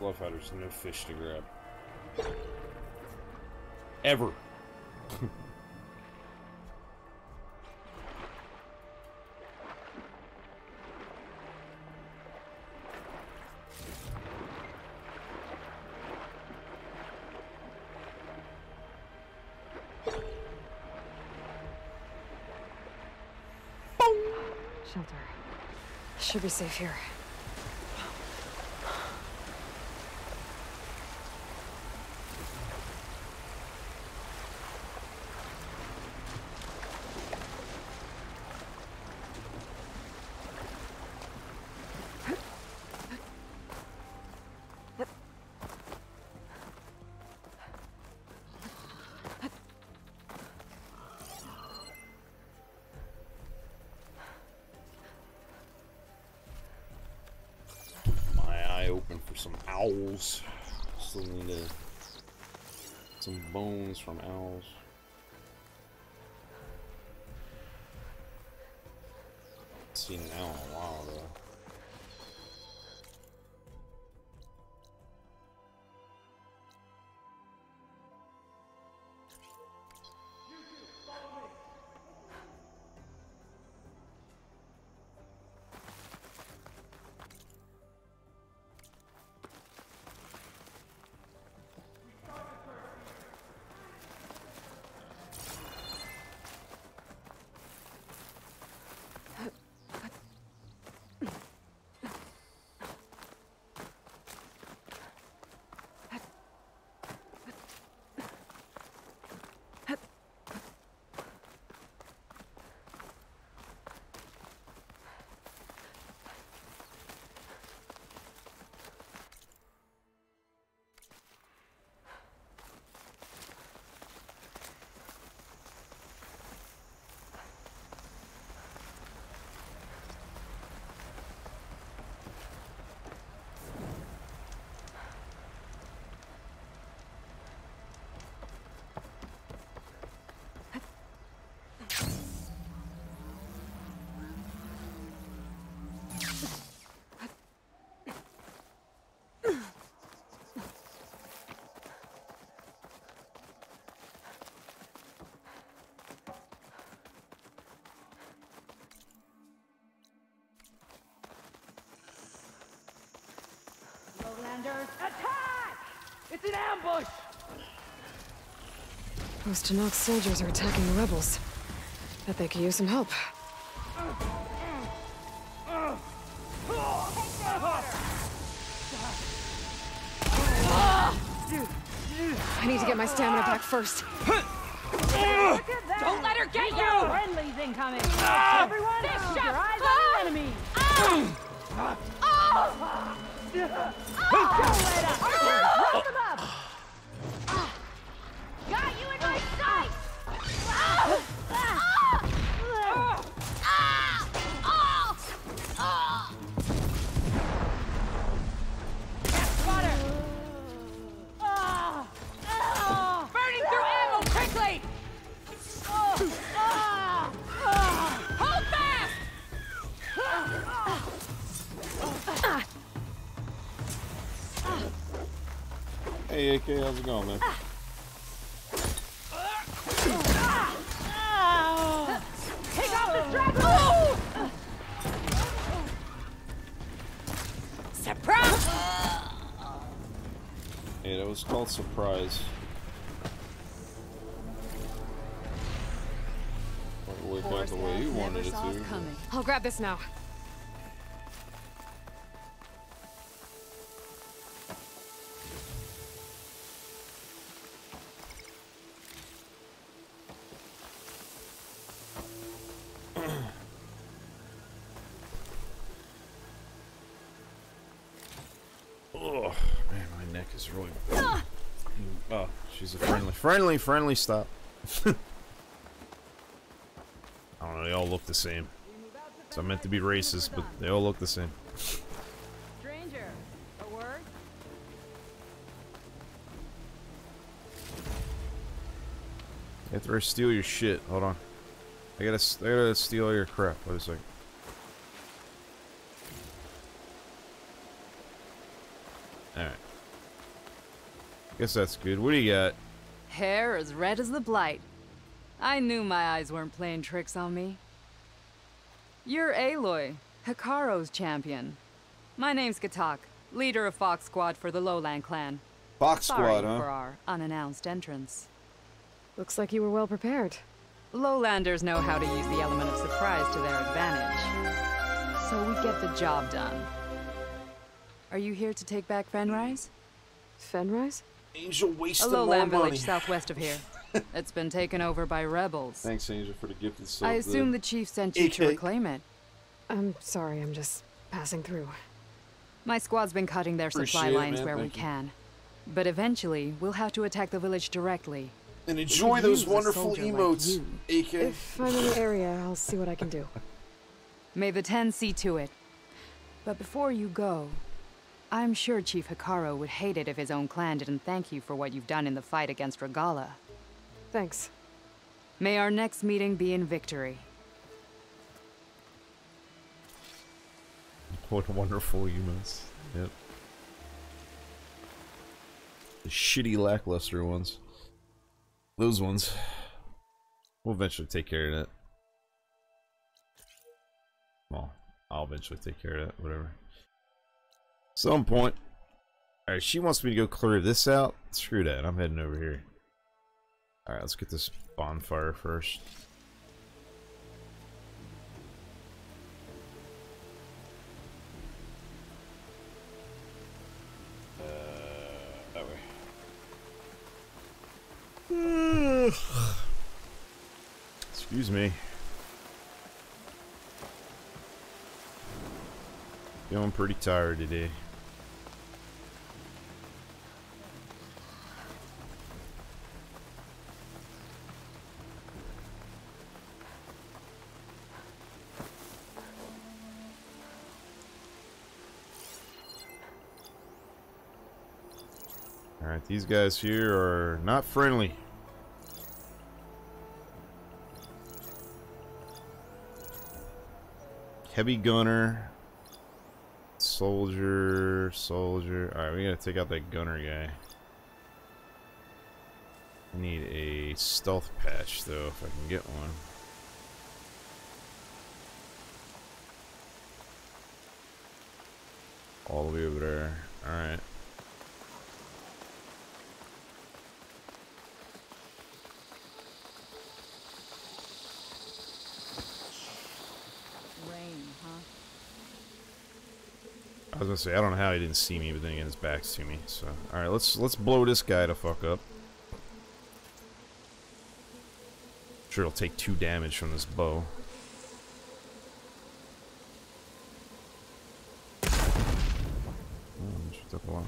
Bluff outers, no fish to grab. Ever. Should be safe here. Owls. Still need a, some bones from owls. I've seen an owl in a while though. Outlanders, attack! It's an ambush! Those Janoc soldiers are attacking the rebels. Bet they could use some help. I need to get my stamina back first. Don't let her get you! Friendly's incoming! Everyone, keep your eyes on the enemy! Oh! Oh! Oh! Oh! Up. Uh, Got you in my sight! Uh, uh, uh, uh, uh, uh. That's water! Uh, uh, Burning through ammo quickly! Uh, uh, uh, Hold fast! Uh, uh, uh, uh, Hey, A K, how's it going, man? Oh. Take off the dragon! Oh. Surprise! Hey, that was called surprise. Wake up the way you wanted it to. I'll grab this now. Friendly, friendly stop. I don't know, they all look the same. So I meant to be racist, but they all look the same. Stranger, a word? After I steal your shit, hold on. I gotta, I gotta steal all your crap. Wait a second. Alright. Guess that's good. What do you got? Hair as red as the blight. I knew my eyes weren't playing tricks on me. You're Aloy, Hekarro's champion. My name's Katak, leader of Fox Squad for the Lowland Clan. Fox Squad, huh? For our unannounced entrance. Looks like you were well prepared. Lowlanders know how to use the element of surprise to their advantage. So we get the job done. Are you here to take back Fenrise? Fenrise? Angel wasted more money. A lowland village southwest of here. It's been taken over by rebels. Thanks, Angel, for the gifted soap. I assume the chief sent you to reclaim it. I'm sorry, I'm just passing through. My squad's been cutting their supply lines where we can. But eventually, we'll have to attack the village directly. And enjoy those wonderful emotes, A K. If I'm in the area, I'll see what I can do. May the Ten see to it. But before you go... I'm sure Chief Hekarro would hate it if his own clan didn't thank you for what you've done in the fight against Regala. Thanks. May our next meeting be in victory. What wonderful humans. Yep. The shitty lackluster ones. Those ones. We'll eventually take care of that. Well, I'll eventually take care of that, whatever. Some point. Alright, she wants me to go clear this out. Screw that, I'm heading over here. Alright, let's get this bonfire first. Uh, that way. Excuse me. Feeling pretty tired today. These guys here are not friendly. Heavy gunner. Soldier. Soldier. Alright, we gotta take out that gunner guy. I need a stealth patch, though, if I can get one. All the way over there. Alright. I was gonna say, I don't know how he didn't see me, but then again, his back's to me, so... Alright, let's let's blow this guy to fuck up. I'm sure it'll take two damage from this bow. Oh, this took a lot.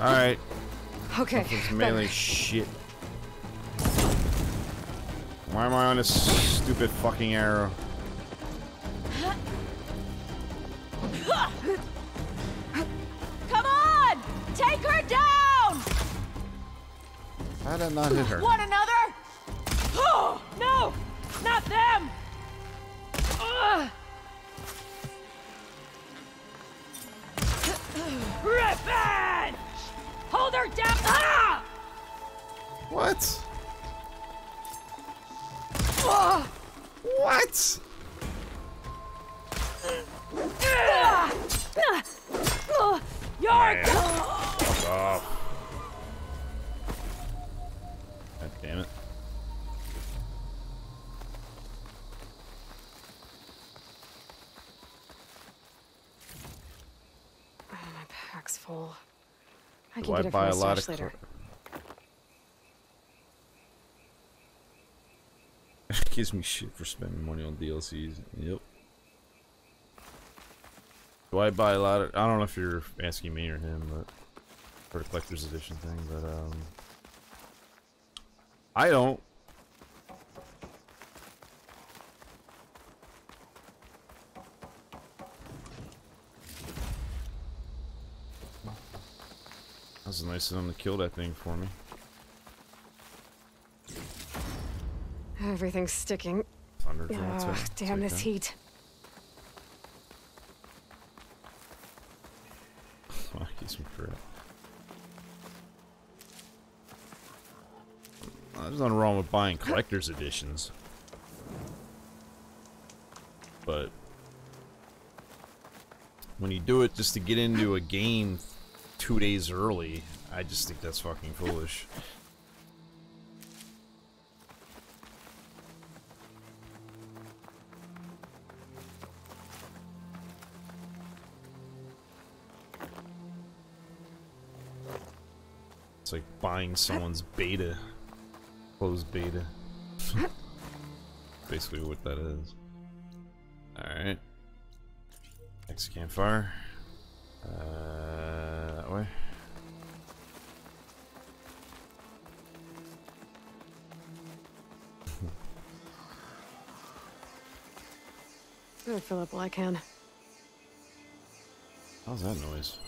Alright. Okay. It's melee shit. Why am I on this stupid fucking arrow? Come on! Take her down! How did I not hit her? One another? Oh, no! Not them! Ugh. Revenge! Hold her down! Ah! What? Uh. What? Uh. Uh. You're right. Oh. God damn it. Oh, my pack's full. I can get it from the stash later. Gives me shit for spending money on D L Cs. Yep. Do I buy a lot of? I don't know if you're asking me or him, but for a collector's edition thing. But um, I don't. That was nice of them to kill that thing for me. Everything's sticking. Thunder oh, damn this heat. Fuck, he's me for it. There's nothing wrong with buying collector's editions. But when you do it just to get into a game two days early, I just think that's fucking foolish. It's like buying someone's beta, closed beta. Basically what that is. Alright. Next campfire. Uh, that way. Better fill up while I can. How's that noise?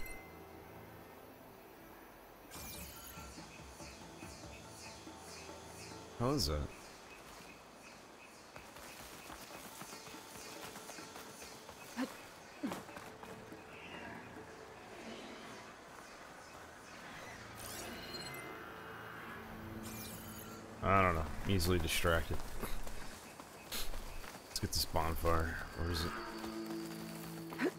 How is that? I don't know. Easily distracted. Let's get this bonfire. Where is it?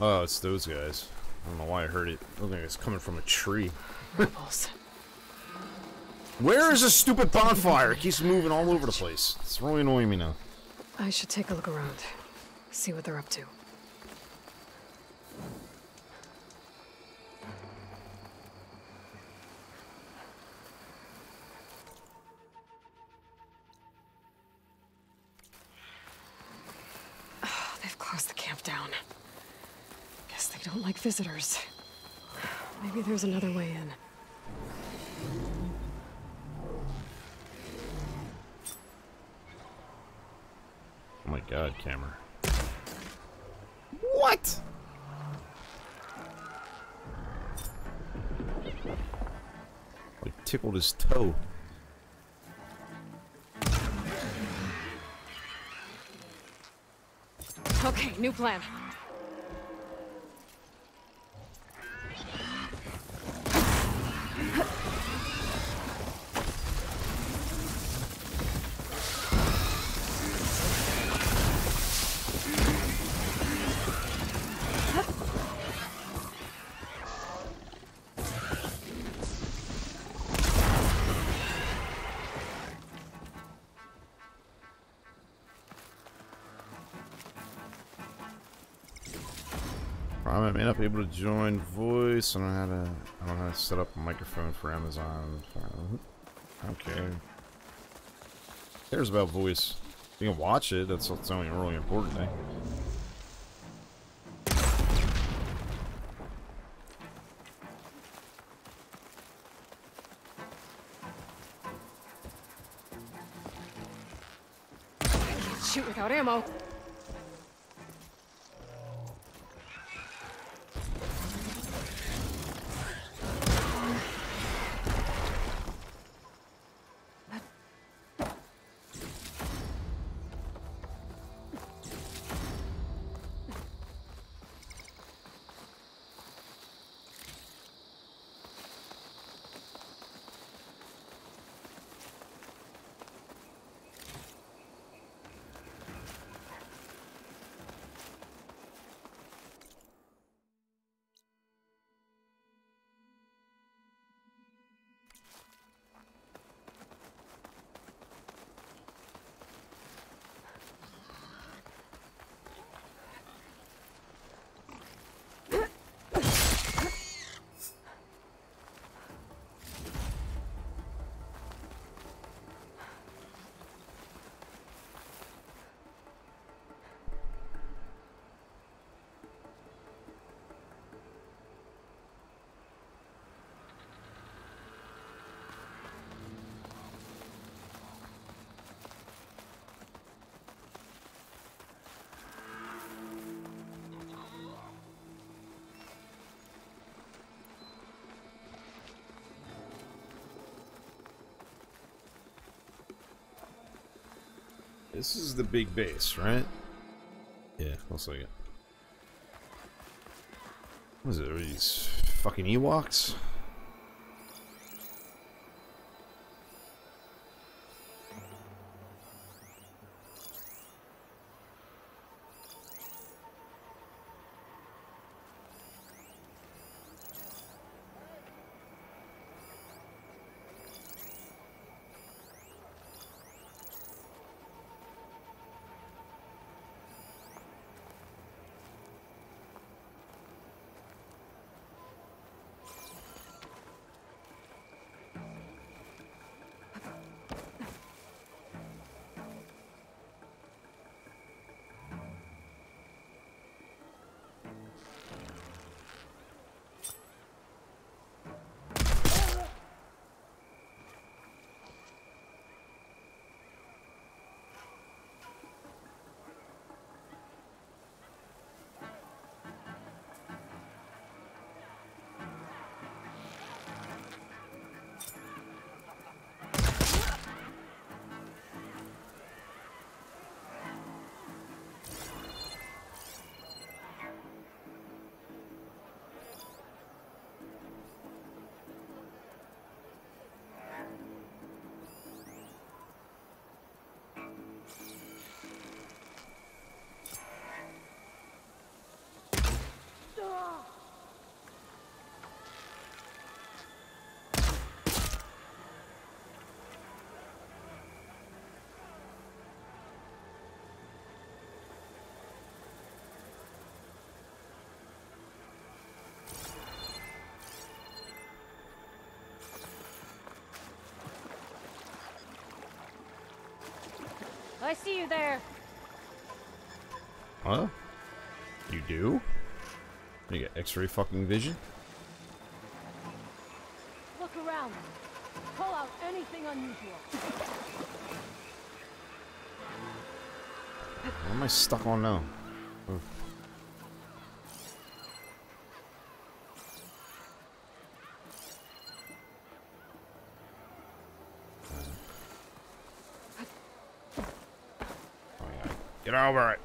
Oh, it's those guys. I don't know why I heard it. I think it's coming from a tree. Where is this stupid bonfire? It keeps moving all over the place. It's really annoying me now. I should take a look around. See what they're up to. Oh, they've closed the camp down. They don't like visitors. Maybe there's another way in. Oh my god, camera. What? Like tickled his toe. Okay, new plan. I may not be able to join voice. I don't know how to. I don't know how to set up a microphone for Amazon. Okay. Who cares about voice? You can watch it. That's, that's the only really important thing. Out ammo. This is the big base, right? Yeah, looks like it. What is it? Are these fucking Ewoks? I see you there. Huh? You do? You got X-ray fucking vision? Look around. Pull out anything unusual. What am I stuck on now? Oof. Get over it.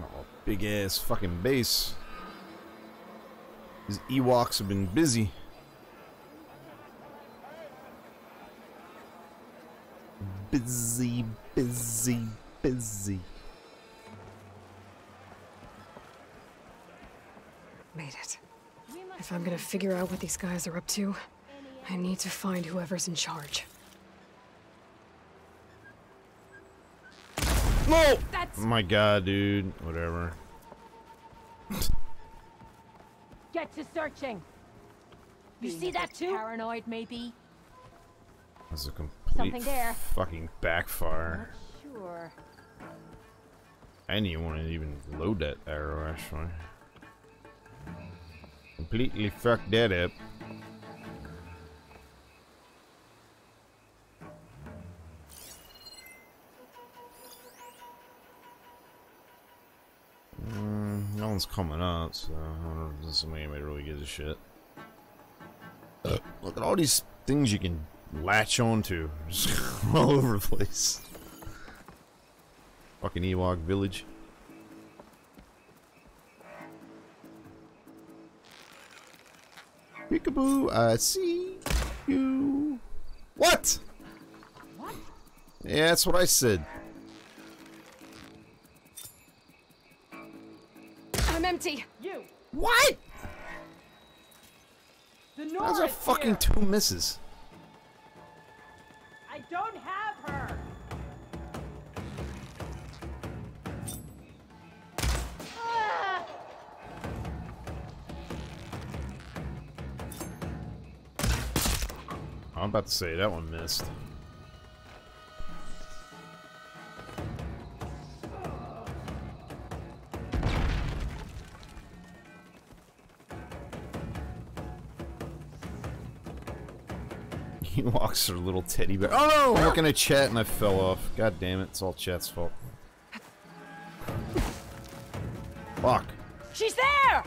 Oh, big ass fucking base. These Ewoks have been busy. Busy, busy, busy. Made it. If I'm gonna figure out what these guys are up to, I need to find whoever's in charge. No! That's... Oh my god, dude. Whatever. get to searching. You see that too? Paranoid, maybe. That's a complete something there. Fucking backfire. Not sure. I didn't even want to even load that arrow. Actually, completely fucked that up. Mm, no one's coming out, so I don't think anybody really gives a shit. Uh, look at all these things you can latch onto, just all over the place. Fucking Ewok village. Peekaboo, I see you. What? What? Yeah, that's what I said. I'm empty. You. What? Those are fucking two misses. I don't have her. Ah. I'm about to say that one missed. He walks her little teddy bear. Oh, I'm looking at chat and I fell off. God damn it, it's all chat's fault. Fuck. She's there!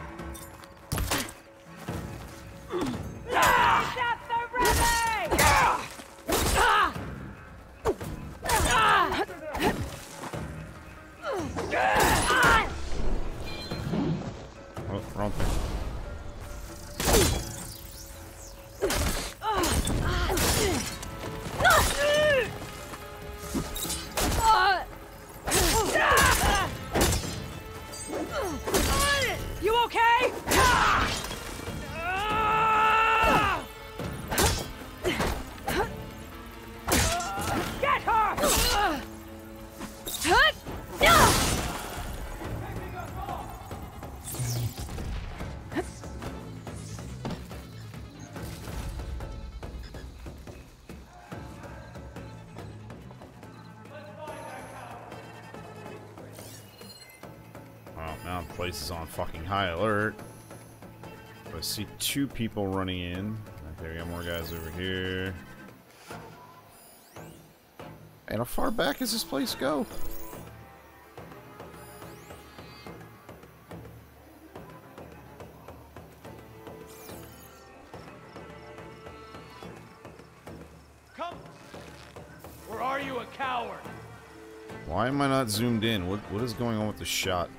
Oh, wrong thing. Place is on fucking high alert. So I see two people running in. There we got more guys over here. And how far back does this place go? Come! Or are you a coward? Why am I not zoomed in? What what is going on with the shot?